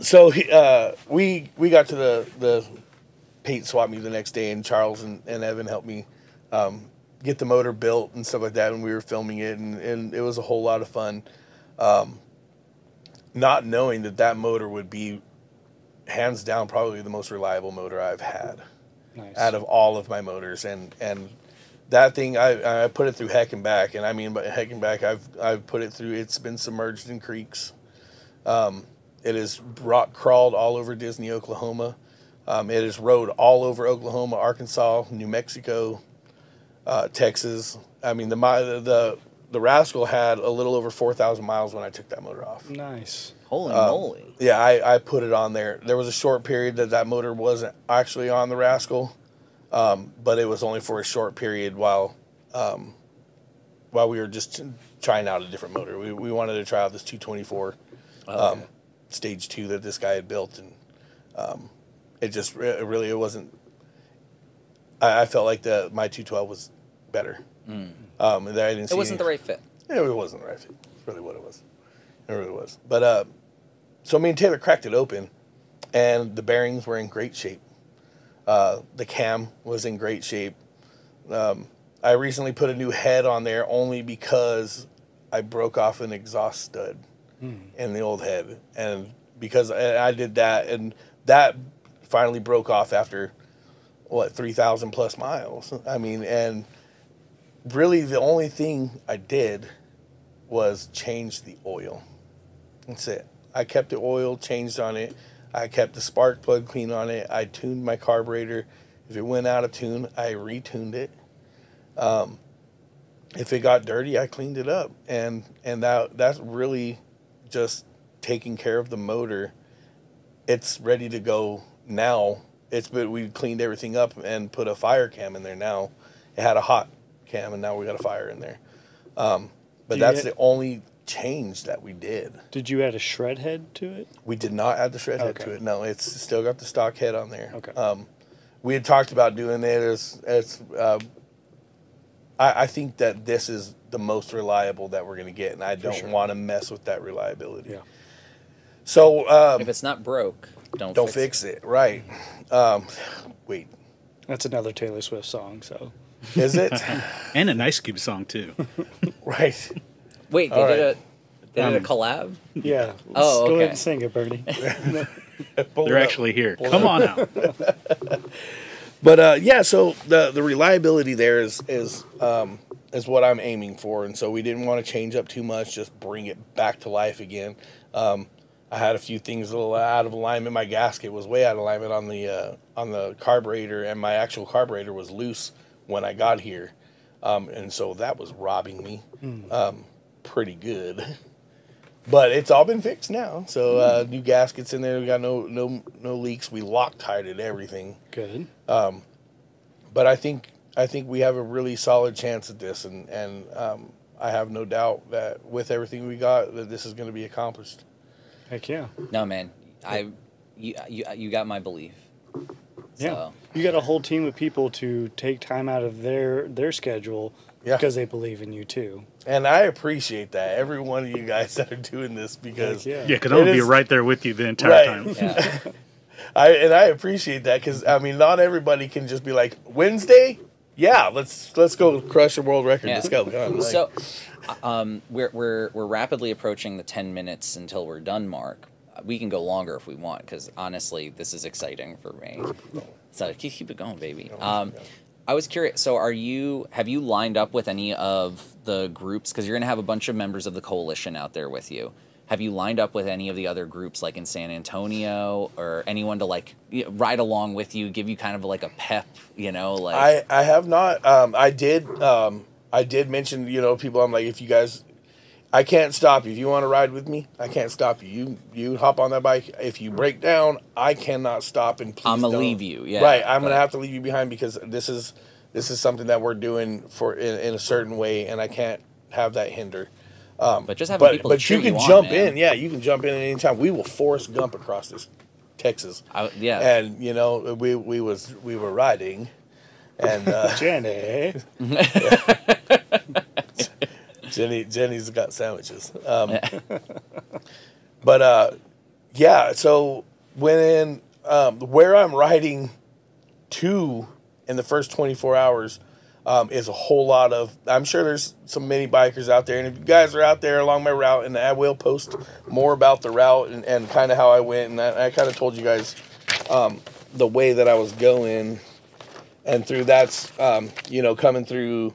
So we got to the Pate Swap Meet the next day, and Charles and Evan helped me get the motor built and stuff like that, and we were filming it, and it was a whole lot of fun. Not knowing that motor would be, hands down, probably the most reliable motor I've had. Nice. Out of all of my motors, and that thing, I put it through heck and back, and I mean by heck and back, I've put it through. It's been submerged in creeks. It has rock crawled all over Disney, Oklahoma. It has rode all over Oklahoma, Arkansas, New Mexico, Texas. I mean, the Rascal had a little over 4,000 miles when I took that motor off. Nice. Holy moly. Yeah, I put it on there. There was a short period that motor wasn't actually on the Rascal, but it was only for a short period while we were just trying out a different motor. We wanted to try out this 224 Stage 2 that this guy had built, and it wasn't. I felt like my 212 was better. Mm. It wasn't the right fit. Yeah, it wasn't the right fit. That's really what it was. It really was. But so me and Taylor cracked it open, and the bearings were in great shape. The cam was in great shape. I recently put a new head on there only because I broke off an exhaust stud in the old head, and because I did that, and that finally broke off after what, 3,000 plus miles. I mean, and really the only thing I did was change the oil. That's it. I kept the oil changed on it. I kept the spark plug clean on it. I tuned my carburetor. If it went out of tune, I retuned it. If it got dirty, I cleaned it up. And that's really just taking care of the motor. It's ready to go now. But we cleaned everything up and put a fire cam in there now. It had a hot cam, and now we got a fire in there. But that's the only change that we did. Did you add a shred head to it? We did not add the shred head to it. No, it's still got the stock head on there. Okay. We had talked about doing it. I think that this is the most reliable that we're going to get, and I don't want to mess with that reliability. Yeah. So if it's not broke, don't fix it. Right. Wait. That's another Taylor Swift song, so. Is it? And an Ice Cube song too. Right. Wait, they did a collab? Yeah. Oh, go ahead and sing it, Bernie. They're actually here. Come on out. But yeah, so the reliability there is what I'm aiming for, and so we didn't want to change up too much, just bring it back to life again. I had a few things a little out of alignment. My gasket was way out of alignment on the carburetor, and my actual carburetor was loose when I got here, and so that was robbing me pretty good. But it's all been fixed now, so new gaskets in there. We got no leaks. We Loctited everything. Good. But I think we have a really solid chance at this, and I have no doubt that with everything we got, that this is going to be accomplished. Heck yeah. No, man, you got my belief. Yeah, so you got a whole team of people to take time out of their schedule because they believe in you too. And I appreciate that, every one of you guys that are doing this, because because I'll be right there with you the entire time. Yeah. I appreciate that, because I mean, not everybody can just be like, Wednesday, let's go crush a world record. Let's go. Like, so, we're rapidly approaching the 10 minutes until we're done mark. we can go longer if we want, because honestly, this is exciting for me. So keep it going, baby. I was curious. So, have you lined up with any of the groups? Because you're going to have a bunch of members of the coalition out there with you. Have you lined up with any of the other groups, like in San Antonio, or anyone to like ride along with you, give you kind of like a pep? You know, like I have not. I did mention, you know, people. I'm like, if you guys, I can't stop you. If you want to ride with me, I can't stop you. You hop on that bike. If you break down, I cannot stop, and please I'm gonna leave you. Yeah, right. I'm gonna have to leave you behind, because this is something that we're doing for in a certain way, and I can't have that hinder. But just having people cheer you on, man. But you can jump in. Yeah, you can jump in at any time. We will Forrest Gump across this Texas. Yeah, and you know we were riding, and Jenny. Jenny's got sandwiches. Yeah, so when where I'm riding to in the first 24 hours is a whole lot of, I'm sure there's some mini bikers out there. And if you guys are out there along my route, and I will post more about the route and kind of how I went. And I kind of told you guys the way that I was going. And through that's, you know, coming through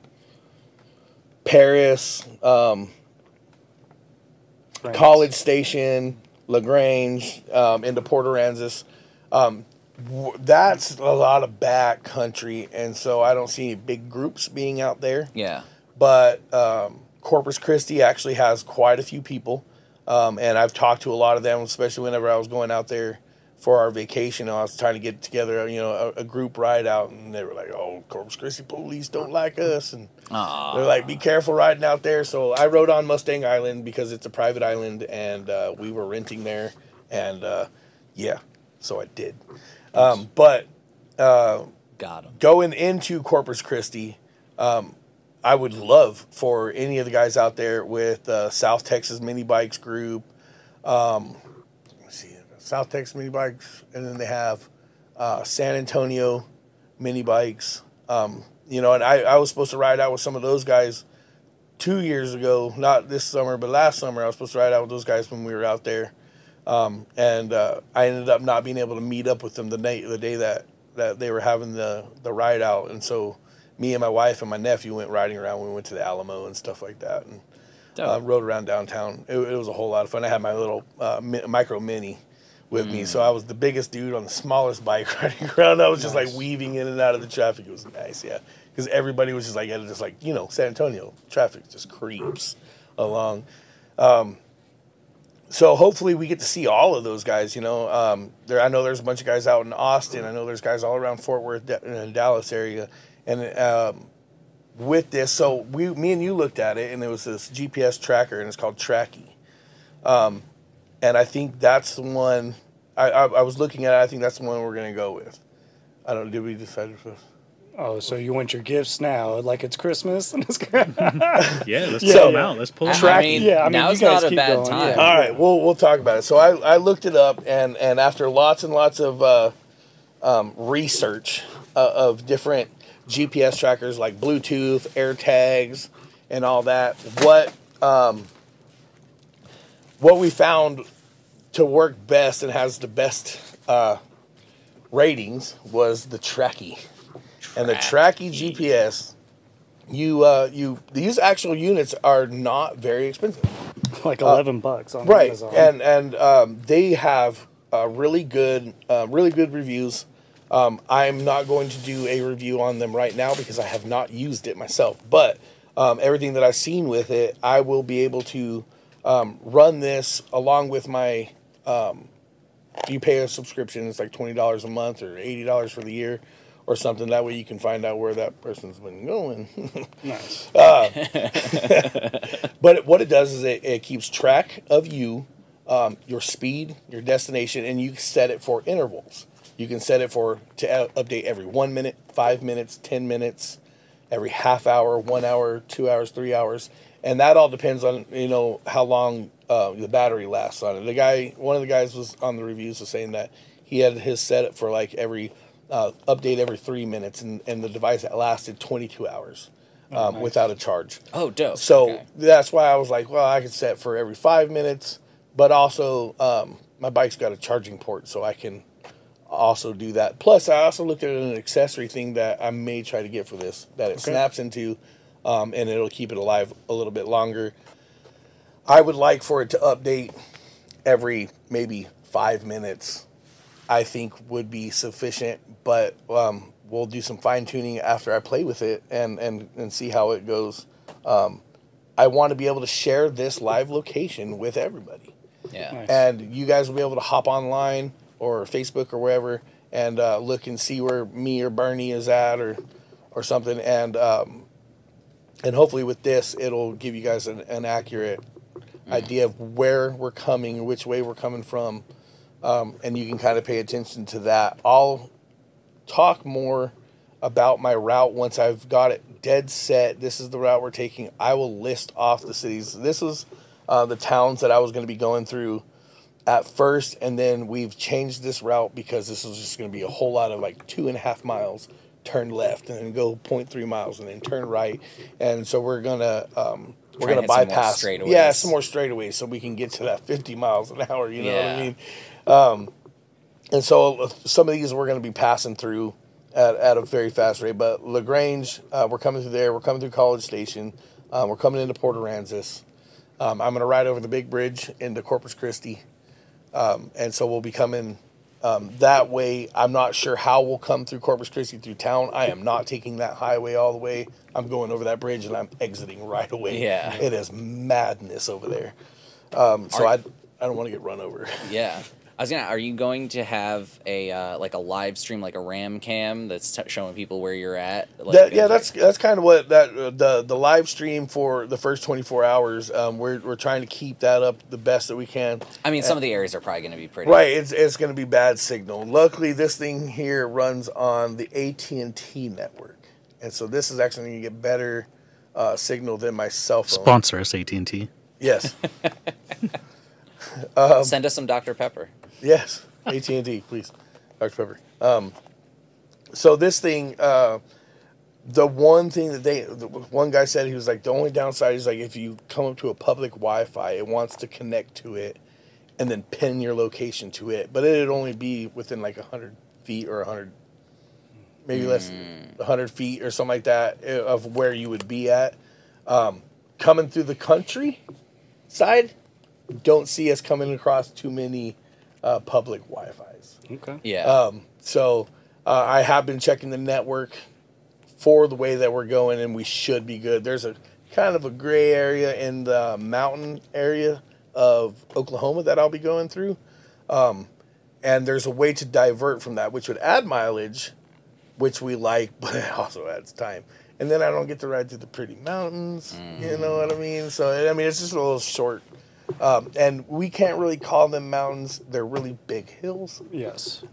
Paris, College Station, La Grange, into Port Aransas. That's a lot of back country, and so I don't see any big groups being out there. Yeah. But Corpus Christi actually has quite a few people, and I've talked to a lot of them, especially whenever I was going out there for our vacation. I was trying to get together, you know, a group ride out, and they were like, "Oh, Corpus Christi police don't like us," and they're like, "Be careful riding out there." So I rode on Mustang Island because it's a private island, and we were renting there, and yeah, so I did. Got him. Going into Corpus Christi, I would love for any of the guys out there with South Texas Mini Bikes group. South Texas Mini Bikes, and then they have San Antonio Mini Bikes. You know, and I was supposed to ride out with some of those guys 2 years ago, not this summer, but last summer I was supposed to ride out with those guys when we were out there. And I ended up not being able to meet up with them the day that they were having the ride out. And so me and my wife and my nephew went riding around. We went to the Alamo and stuff like that, and rode around downtown. It was a whole lot of fun. I had my little micro mini with me, so I was the biggest dude on the smallest bike riding around. I was just like weaving in and out of the traffic. It was nice, yeah, because everybody was just like you know, San Antonio traffic just creeps along. So hopefully we get to see all of those guys. You know, I know there's a bunch of guys out in Austin. I know there's guys all around Fort Worth and Dallas area, and with this, so me and you looked at it, and there was this GPS tracker, and it's called Tracki. And I think that's the one I was looking at. I think that's the one we're going to go with. I don't know. Did we decide for? Oh, so you want your gifts now, like it's Christmas? And it's let's pull them out. Let's pull them out. I mean, now's not a bad time. Yeah. All right, we'll talk about it. So I looked it up, and after lots and lots of research of different GPS trackers like Bluetooth, AirTags, and all that, what we found to work best and has the best ratings was the Tracki. And the Tracki GPS, these actual units are not very expensive. Like $11 on Amazon. Right, and they have really good reviews. I'm not going to do a review on them right now because I have not used it myself. But everything that I've seen with it, I will be able to run this along with my, you pay a subscription, it's like $20 a month or $80 for the year or something. That way you can find out where that person's been going. Nice. But what it does is it keeps track of you, your speed, your destination, and you can set it for intervals. You can set it to update every 1 minute, 5 minutes, 10 minutes, every half hour, 1 hour, 2 hours, 3 hours. And that all depends on, you know, how long the battery lasts on it. One of the guys was on the reviews was saying that he had his setup for like every update every 3 minutes, and the device lasted 22 hours nice. Without a charge. Oh, dope. So that's why I was like, well, I could set for every 5 minutes, but also my bike's got a charging port, so I can also do that. Plus, I also looked at an accessory thing that I may try to get for this, that it snaps into, and it'll keep it alive a little bit longer. I would like for it to update every maybe 5 minutes, I think would be sufficient, but we'll do some fine-tuning after I play with it and see how it goes. I want to be able to share this live location with everybody. Yeah. Nice. And you guys will be able to hop online or Facebook or wherever and look and see where me or Bernie is at or something. And hopefully with this, it'll give you guys an accurate idea of where we're coming, which way we're coming from. And you can kind of pay attention to that. I'll talk more about my route once I've got it dead set. This is the route we're taking. I will list off the cities. This is the towns that I was going to be going through at first, and then we've changed this route because this is just going to be a whole lot of like 2.5 miles, turn left, and then go 0.3 miles, and then turn right. And so we're going to bypass some more straightaways. Yeah, some more straightaways, so we can get to that 50 miles an hour. You know what I mean? And so some of these we're going to be passing through at a very fast rate. But La Grange, we're coming through there. We're coming through College Station. We're coming into Port Aransas. I'm going to ride over the big bridge into Corpus Christi. And so we'll be coming that way. I'm not sure how we'll come through Corpus Christi through town. I am not taking that highway all the way. I'm going over that bridge, and I'm exiting right away. Yeah. It is madness over there. So I don't want to get run over. Yeah. Are you going to have a like a live stream, like a ram cam that's showing people where you're at? Like, that's kind of what that the live stream for the first 24 hours. We're trying to keep that up the best that we can. I mean, some of the areas are probably going to be pretty bad. It's going to be bad signal. Luckily, this thing here runs on the AT&T network, and so this is actually going to get better signal than my cell phone. Sponsor us, AT&T. Yes. Send us some Dr. Pepper. Yes, AT&T, please, Dr. Pepper. So this thing, the one thing that one guy said, he was like, the only downside is like if you come up to a public Wi-Fi, it wants to connect to it and then pin your location to it, but it'd only be within like 100 feet or 100, maybe less, 100 feet or something like that of where you would be at. Coming through the country side, don't see us coming across too many public Wi-Fis. Okay. Yeah. So I have been checking the network for the way that we're going, and we should be good. There's a kind of a gray area in the mountain area of Oklahoma that I'll be going through. And there's a way to divert from that, which would add mileage, which we like, but it also adds time. And then I don't get to ride through the pretty mountains. You know what I mean? So, I mean, it's just a little short. And we can't really call them mountains. They're really big hills. Yes.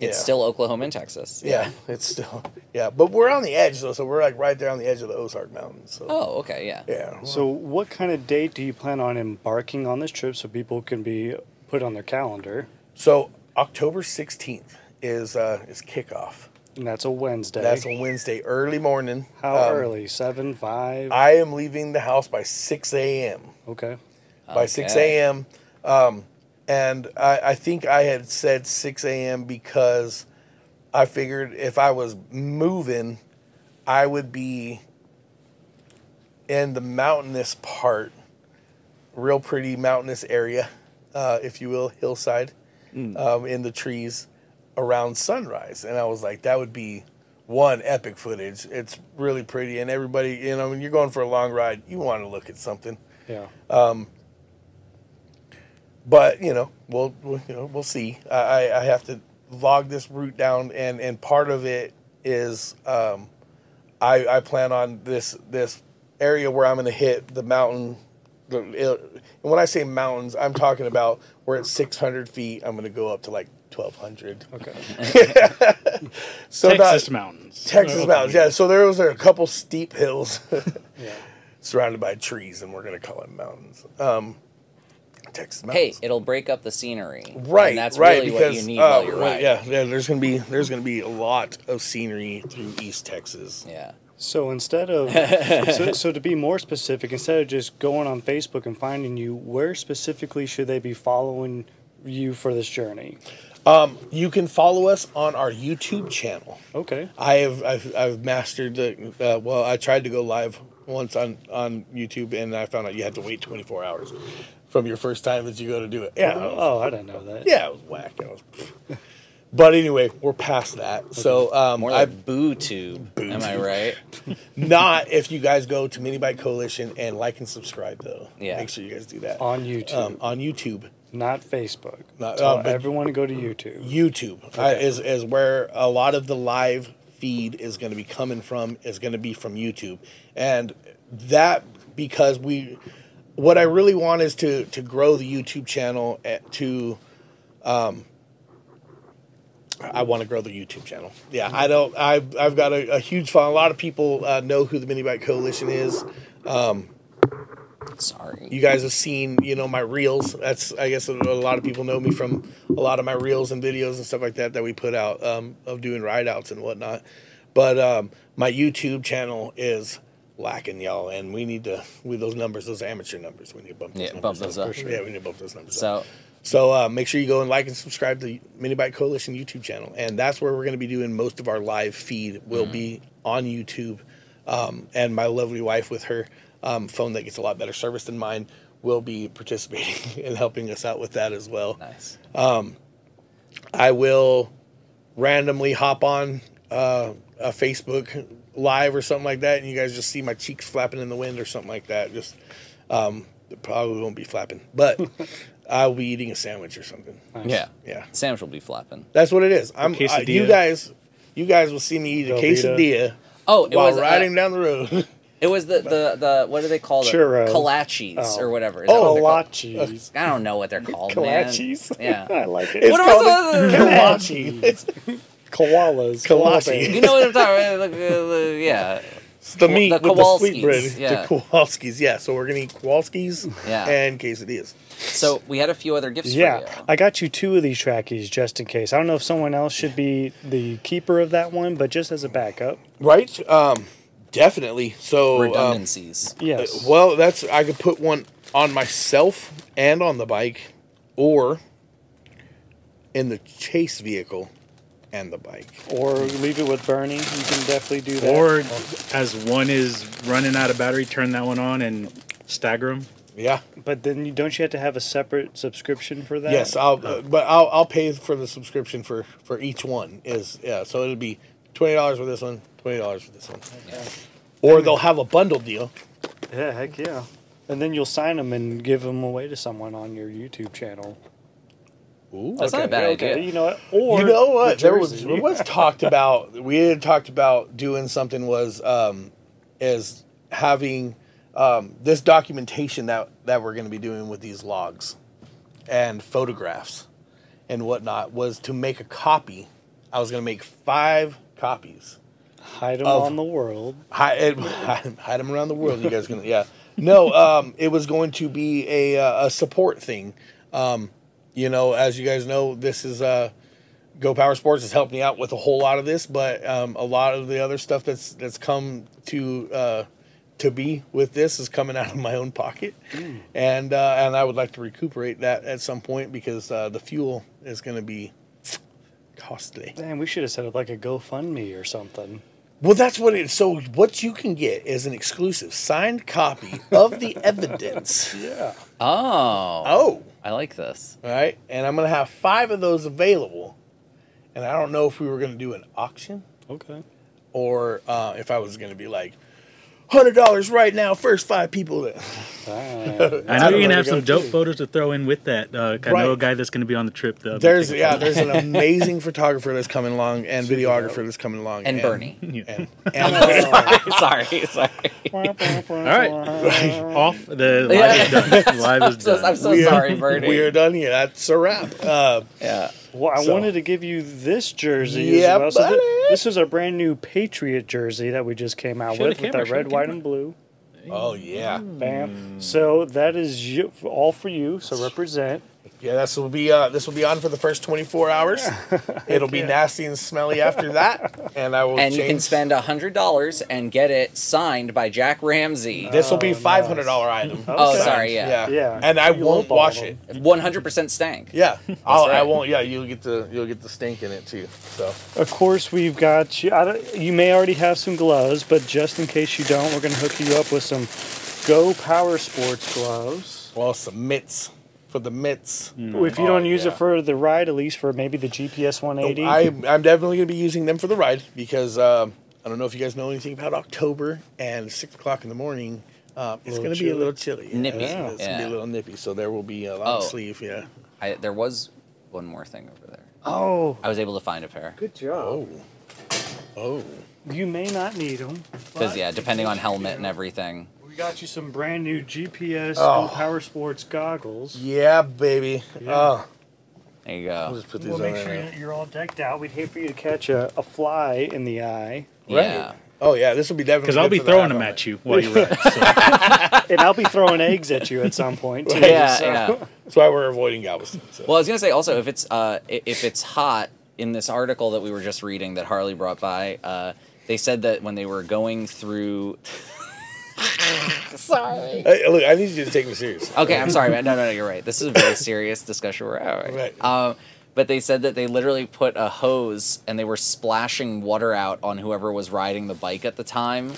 It's still Oklahoma and Texas. Yeah. It's still, but we're on the edge, though, so we're, like, right there on the edge of the Ozark Mountains. So. Oh, okay, yeah. Yeah. So what kind of date do you plan on embarking on this trip so people can be put on their calendar? So October 16th is kickoff. And that's a Wednesday. That's a Wednesday, early morning. How early? 7, 5? I am leaving the house by 6 a.m. Okay. By 6 a.m. And I think I had said 6 a.m. because I figured if I was moving, I would be in the mountainous part, real pretty mountainous area, if you will, hillside, in the trees around sunrise. And I was like, that would be one epic footage. It's really pretty. And everybody, you know, when you're going for a long ride, you want to look at something. Yeah. But you know, we'll see. I have to log this route down, and part of it is I plan on this area where I'm going to hit the mountain. And when I say mountains, I'm talking about where it's 600 feet. I'm going to go up to like 1,200. Okay. So Texas mountains. Texas mountains. Yeah. So there was a couple steep hills, surrounded by trees, and we're going to call it mountains. Texas mountains. Hey, it'll break up the scenery. Right, and that's really because, what you need while you're riding. Yeah, there's gonna be a lot of scenery through East Texas. Yeah. So instead of so to be more specific, instead of just going on Facebook and finding you, where specifically should they be following you for this journey? You can follow us on our YouTube channel. Okay. I've mastered the, well, I tried to go live once on YouTube, and I found out you had to wait 24 hours from your first time that you go to do it. Yeah. Oh, I didn't know that. Yeah, it was whack. It was, but anyway, we're past that. Okay. So more like BooTube. Am I right? Not if you guys go to Mini Bike Coalition and like and subscribe, though. Yeah. Make sure you guys do that on YouTube. On YouTube. Not Facebook. Not, but everyone to go to YouTube. YouTube is where a lot of the live feed is going to be coming from. Is going to be from YouTube, and that because we, what I really want is to grow the YouTube channel to. I want to grow the YouTube channel. Yeah, I don't. I've got a huge following. A lot of people know who the Mini Bike Coalition is. Sorry. You guys have seen, you know, my reels. That's, I guess, a lot of people know me from a lot of my reels and videos and stuff like that that we put out of doing ride-outs and whatnot. But my YouTube channel is lacking, y'all, and we need to, with those numbers, those amateur numbers, we need to bump those numbers. Bump those up. Sure. Yeah, we need to bump those numbers up. So make sure you go and like and subscribe to the Mini Bike Coalition YouTube channel, and that's where we're going to be doing most of our live feed will be on YouTube, and my lovely wife with her phone that gets a lot better service than mine will be participating and helping us out with that as well. Nice. I will randomly hop on a Facebook Live or something like that, and you guys just see my cheeks flapping in the wind or something like that. Just it probably won't be flapping, but I'll be eating a sandwich or something. Nice. Yeah, yeah. Sandwich will be flapping. That's what it is. I'm you guys will see me eat a quesadilla. Oh, it while was, riding down the road. It was the what do they call it? Kolaches or whatever. Is kolaches. I don't know what they're called. Kolaches. Yeah, I like it. It's kolaches. It's koalas. Kolaches. You know what I'm talking about? Yeah. It's the meat with the sweet bread. Yeah. The Kowalskis. Yeah. So we're gonna eat Kowalskis and quesadillas. So we had a few other gifts for you. I got you two of these Trackies just in case. I don't know if someone else should be the keeper of that one, but just as a backup. Right. Definitely. So redundancies. Yes. Well, that's I could put one on myself and on the bike, or in the chase vehicle and the bike, or leave it with Bernie. You can definitely do that. Or as one is running out of battery, turn that one on and stagger them. Yeah, but then you, don't you have to have a separate subscription for that? Yes, I'll pay for the subscription for each one. Is so it'll be $20 for this one. $20 for this one. Yeah. Or they'll have a bundle deal. Yeah, heck yeah. And then you'll sign them and give them away to someone on your YouTube channel. Ooh, that's not a bad idea. You know what? Or you know what? There was talked about. We had talked about doing something. Was is having this documentation that we're going to be doing with these logs and photographs and whatnot was to make a copy. I was going to make 5 copies. Hide them on the world. Hide them around the world. You guys gonna? Yeah. No. It was going to be a support thing. You know, as you guys know, this is Go Power Sports has helped me out with a whole lot of this, but a lot of the other stuff that's come to be with this is coming out of my own pocket, and I would like to recuperate that at some point because the fuel is going to be costly. Damn, we should have set up like a GoFundMe or something. Well, that's what it is. So what you can get is an exclusive signed copy of the evidence. Yeah. Oh. Oh. I like this. All right. And I'm going to have 5 of those available. And I don't know if we were going to do an auction. Okay. Or if I was going to be like, $100 right now, first 5 people. That I know you're going to have some dope photos to throw in with that. I know a guy that's going to be on the trip. There's an amazing photographer that's coming along and videographer that's coming along. And Bernie. And sorry. All right. Off the live is done. Live is done. I'm so sorry, Bernie. We are done here. That's a wrap. Yeah. Well, I wanted to give you this jersey as well. So this is our brand new Patriot jersey that we just came out with that red, white, and blue. Oh, yeah. Bam. So that is all for you. So represent. Yeah, this will be on for the first 24 hours. Yeah. It'll be nasty and smelly after that, and I will. And change. You can spend $100 and get it signed by Jack Ramsey. This will be $500 item. Oh, sorry, yeah. And I won't wash it. 100% stank. Yeah, I won't. Yeah, you'll get the stink in it too. So of course we've got you. You may already have some gloves, but just in case you don't, we're going to hook you up with some Go Power Sports gloves. Well, some mitts. For the mitts. Mm. If you don't use it for the ride, at least for maybe the GPS 180. No, I'm definitely going to be using them for the ride because I don't know if you guys know anything about October and 6 o'clock in the morning. It's going to be a little chilly. Nippy. Yeah. It's going to be a little nippy, so there will be a long sleeve. Yeah. There was one more thing over there. Oh. I was able to find a pair. Good job. Oh. You may not need them. Because, yeah, depending on helmet and everything. Got you some brand new GPS and Power Sports goggles. Yeah, baby. Yeah. Oh. There you go. We'll just put these on. We'll make sure you're all decked out. We'd hate for you to catch a fly in the eye. Yeah. Right. Oh, yeah, this will be definitely. Because I'll be throwing them at you while you run. And I'll be throwing eggs at you at some point, too. Yeah, so. Yeah. That's why we're avoiding goggles. So. Well, I was going to say also, if it's hot, in this article that we were just reading that Harley brought by, they said that when they were going through. Sorry. Look, I need you to take me serious. Okay, I'm sorry, man. No, you're right. This is a very serious discussion we're having. Right. But they said that they literally put a hose and they were splashing water out on whoever was riding the bike at the time.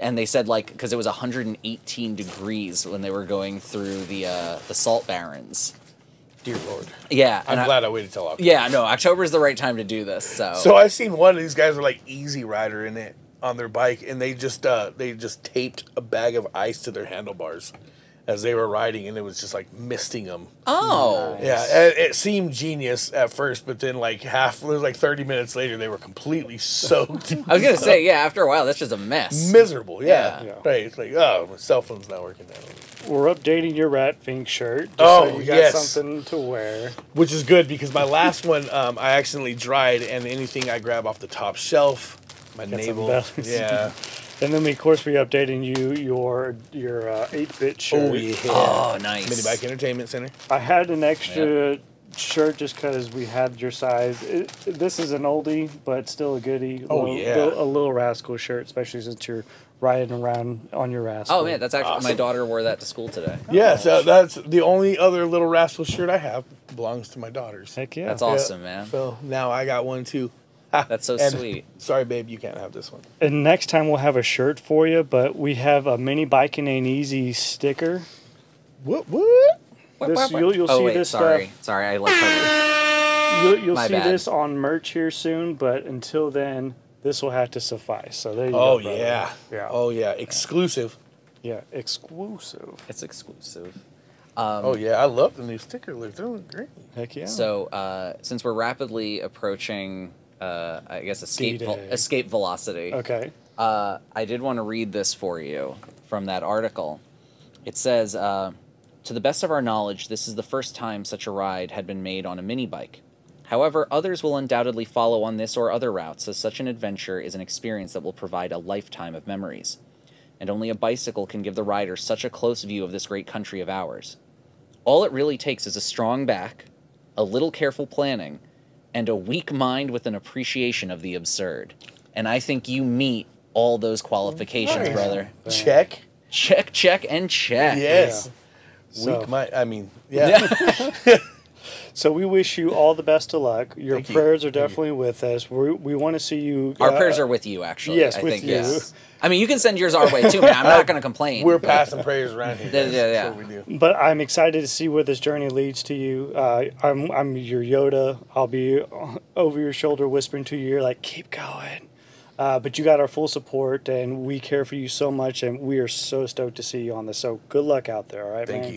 And they said, like, because it was 118 degrees when they were going through the salt barrens. Dear Lord. Yeah. I'm glad I waited till October. Yeah, no, October is the right time to do this. So I've seen one of these guys with, like, Easy Rider in it. On their bike, and they just taped a bag of ice to their handlebars as they were riding, and it was just like misting them. Oh, nice. Yeah, it seemed genius at first, but then like it was like 30 minutes later, they were completely soaked. I was gonna say, yeah, after a while, that's just a mess. Miserable, yeah. Right, it's like my cell phone's not working now. We're updating your Ratfink shirt. Just so you got something to wear, which is good because my last one I accidentally dried, and anything I grab off the top shelf. My navel, yeah. And then, of course, we're updating you your 8-bit shirt. Oh, yeah. Oh, nice. Mini Bike Entertainment Center. I had an extra shirt just because we had your size. This is an oldie, but still a goodie. Oh, a Little Rascal shirt, especially since you're riding around on your Rascal. Oh, man, that's actually awesome. My daughter wore that to school today. Yeah, so that's the only other Little Rascal shirt I have. Belongs to my daughters. Heck, yeah. That's awesome, man. So now I got one, too. That's so sweet. Sorry, babe, you can't have this one. And next time we'll have a shirt for you, but we have a Mini Biking Ain't Easy sticker. What? This, you'll see this stuff. Sorry, I left over. You'll see this on merch here soon, but until then, this will have to suffice. So there you go. Oh, yeah. Oh, yeah. Exclusive. Yeah, exclusive. It's exclusive. I love the new sticker. They're doing great. Heck, yeah. So since we're rapidly approaching... I guess escape velocity. Okay. I did want to read this for you from that article. It says, to the best of our knowledge, this is the first time such a ride had been made on a mini bike. However, others will undoubtedly follow on this or other routes, as such an adventure is an experience that will provide a lifetime of memories. And only a bicycle can give the rider such a close view of this great country of ours. All it really takes is a strong back, a little careful planning, and a weak mind with an appreciation of the absurd. And I think you meet all those qualifications, brother. Check. Check, check, and check. Yes. Yeah. Weak mind, I mean, yeah. So we wish you all the best of luck. Your prayers are definitely with us. We want to see you. Our prayers are with you, actually. Yes, I think. Yes. I mean, you can send yours our way, too, man. I'm not going to complain. We're passing prayers around here. That's what we do. But I'm excited to see where this journey leads to you. I'm your Yoda. I'll be over your shoulder whispering to you, like, keep going. But you got our full support, and we care for you so much, and we are so stoked to see you on this. So good luck out there, all right, man? Thank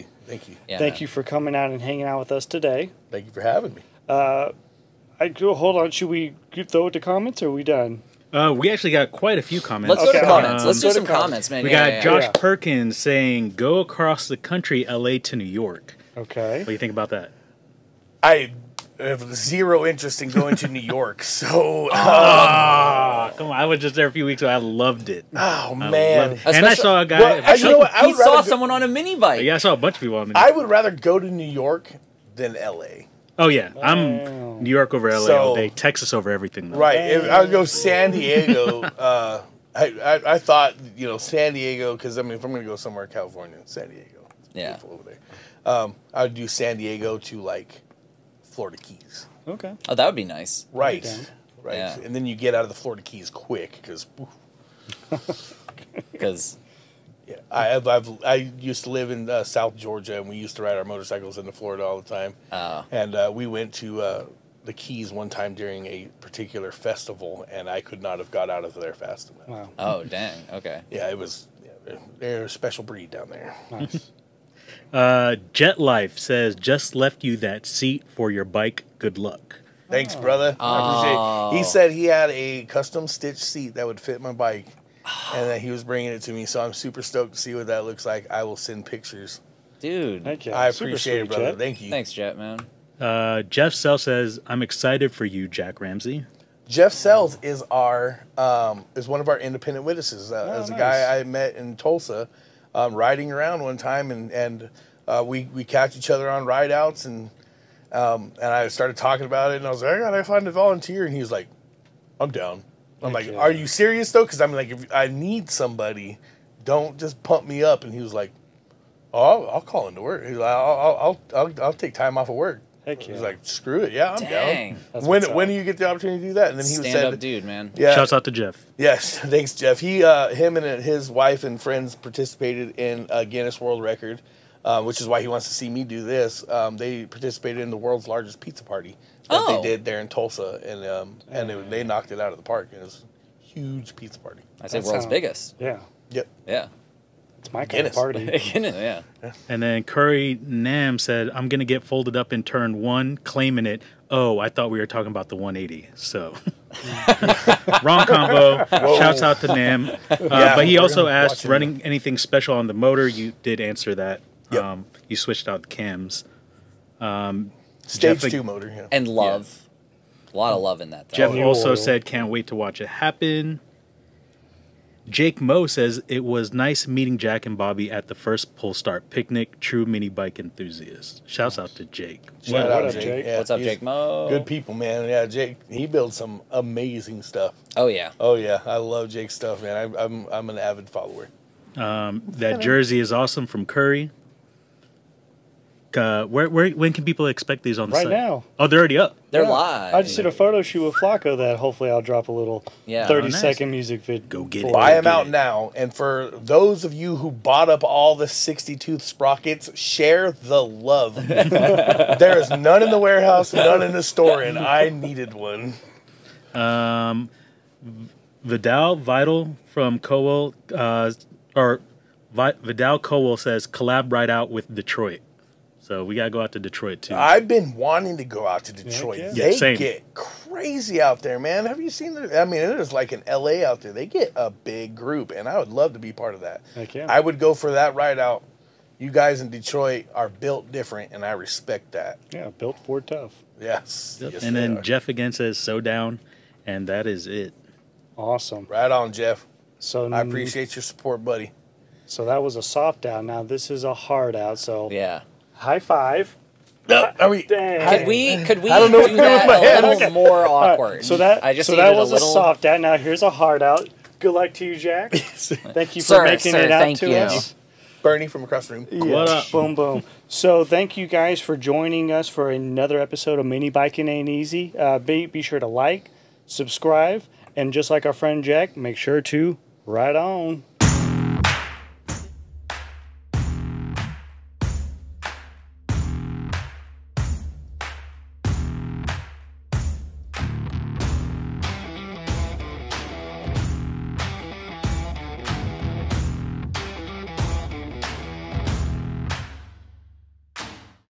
you. Yeah, Thank you for coming out and hanging out with us today. Thank you for having me. Hold on. Should we throw it to comments, or are we done? We actually got quite a few comments. Let's go to comments. Let's do some comments, man. We got Josh Perkins saying, go across the country, L.A. to New York. Okay. What do you think about that? I have zero interest in going to New York, so... come on, I was just there a few weeks ago. I loved it. Oh, man. It. And I saw a guy... Well, you know what? I saw someone on a mini bike. Yeah, I saw a bunch of people on a mini bike. I would rather go to New York than L.A. Oh, yeah. Wow. I'm New York over L.A. all day, Texas over everything. Though. Right. If I would go San Diego. I thought, you know, San Diego, because, I mean, if I'm going to go somewhere in California, San Diego. It's beautiful over there. I would do San Diego to, like, Florida Keys. Okay. Oh, that would be nice. Right. Okay. Right. Yeah. And then you get out of the Florida Keys quick, because... Because... Yeah, I used to live in South Georgia, and we used to ride our motorcycles into Florida all the time. Oh. And we went to the Keys one time during a particular festival, and I could not have got out of there fast enough. Wow. Oh, dang. Okay. Yeah, it was. Yeah, they're a special breed down there. Nice. Jet Life says, "Just left you that seat for your bike. Good luck." Thanks, brother. Oh. I appreciate it. He said he had a custom stitched seat that would fit my bike. And then he was bringing it to me, so I'm super stoked to see what that looks like. I will send pictures. Dude. Thank you. I appreciate it, brother. Jet. Thank you. Thanks, Jet, man. Jeff Sells says, I'm excited for you, Jack Ramsey. Jeff Sells is our is one of our independent witnesses. As a guy I met in Tulsa, riding around one time, and we catch each other on rideouts, and I started talking about it, and I was like, I gotta find a volunteer, and he was like, I'm down. I'm like, are you serious, though? Because I'm like, if I need somebody, don't just pump me up. And he was like, oh, I'll call into work. He's like, I'll take time off of work. Heck yeah. He's like, screw it. Yeah, I'm down. That's when do you get the opportunity to do that? And then he was stand up dude, man. Yeah. Shouts out to Jeff. Yes. Thanks, Jeff. He, him and his wife and friends participated in Guinness World Record, which is why he wants to see me do this. They participated in the world's largest pizza party. That they did there in Tulsa, and they knocked it out of the park. It was a huge pizza party. I say world's biggest. Yeah. Yep. Yeah. It's my kind of party. Guinness, yeah. And then Curry Nam said, I'm going to get folded up in turn one, claiming it. Oh, I thought we were talking about the 180. So, wrong combo. Whoa. Shouts out to Nam. But he also asked, running anything special on the motor? You did answer that. Yep. You switched out the cams. Stage Jeff, 2 motor, yeah. And love. Yeah. A lot of love in that. Though. Jeff also said, can't wait to watch it happen. Jake Mo says, it was nice meeting Jack and Bobby at the first Pull Start Picnic. True mini bike enthusiasts. Shouts out to Jake. Shout out to Jake. Yeah, what's up, Jake Mo? Good people, man. Yeah, Jake, he builds some amazing stuff. Oh, yeah. Oh, yeah. I love Jake's stuff, man. I'm an avid follower. That jersey is awesome from Curry. When can people expect these on the site? Right now. Oh, they're already up. They're live. I just did a photo shoot with Flacco that hopefully I'll drop a little 30-second music vid. Go get it. Buy them out now. And for those of you who bought up all the 60-tooth sprockets, share the love. There is none in the warehouse, none in the store, and I needed one. Vidal from Cowell, Vidal Cowell says, collab right out with Detroit. So we got to go out to Detroit, too. I've been wanting to go out to Detroit. Yeah, they get crazy out there, man. Have you seen the... I mean, it is like an L.A. out there. They get a big group, and I would love to be part of that. Yeah. I would go for that ride out. You guys in Detroit are built different, and I respect that. Yeah, built for tough. Yes. Yep. Yes, and then Jeff again says, so down, and that is it. Awesome. Right on, Jeff. So I appreciate your support, buddy. So that was a soft out. Now this is a hard out, so... Yeah. High five. Are we, could we I don't know do that with my head. A little more awkward? Right, so that was a soft out. Now here's a hard out. Good luck to you, Jack. Thank you for making it out to us. Bernie from across the room. Yeah. What up? Boom, boom. So thank you guys for joining us for another episode of Mini Biking Ain't Easy. Be sure to like, subscribe, and just like our friend Jack, make sure to ride on.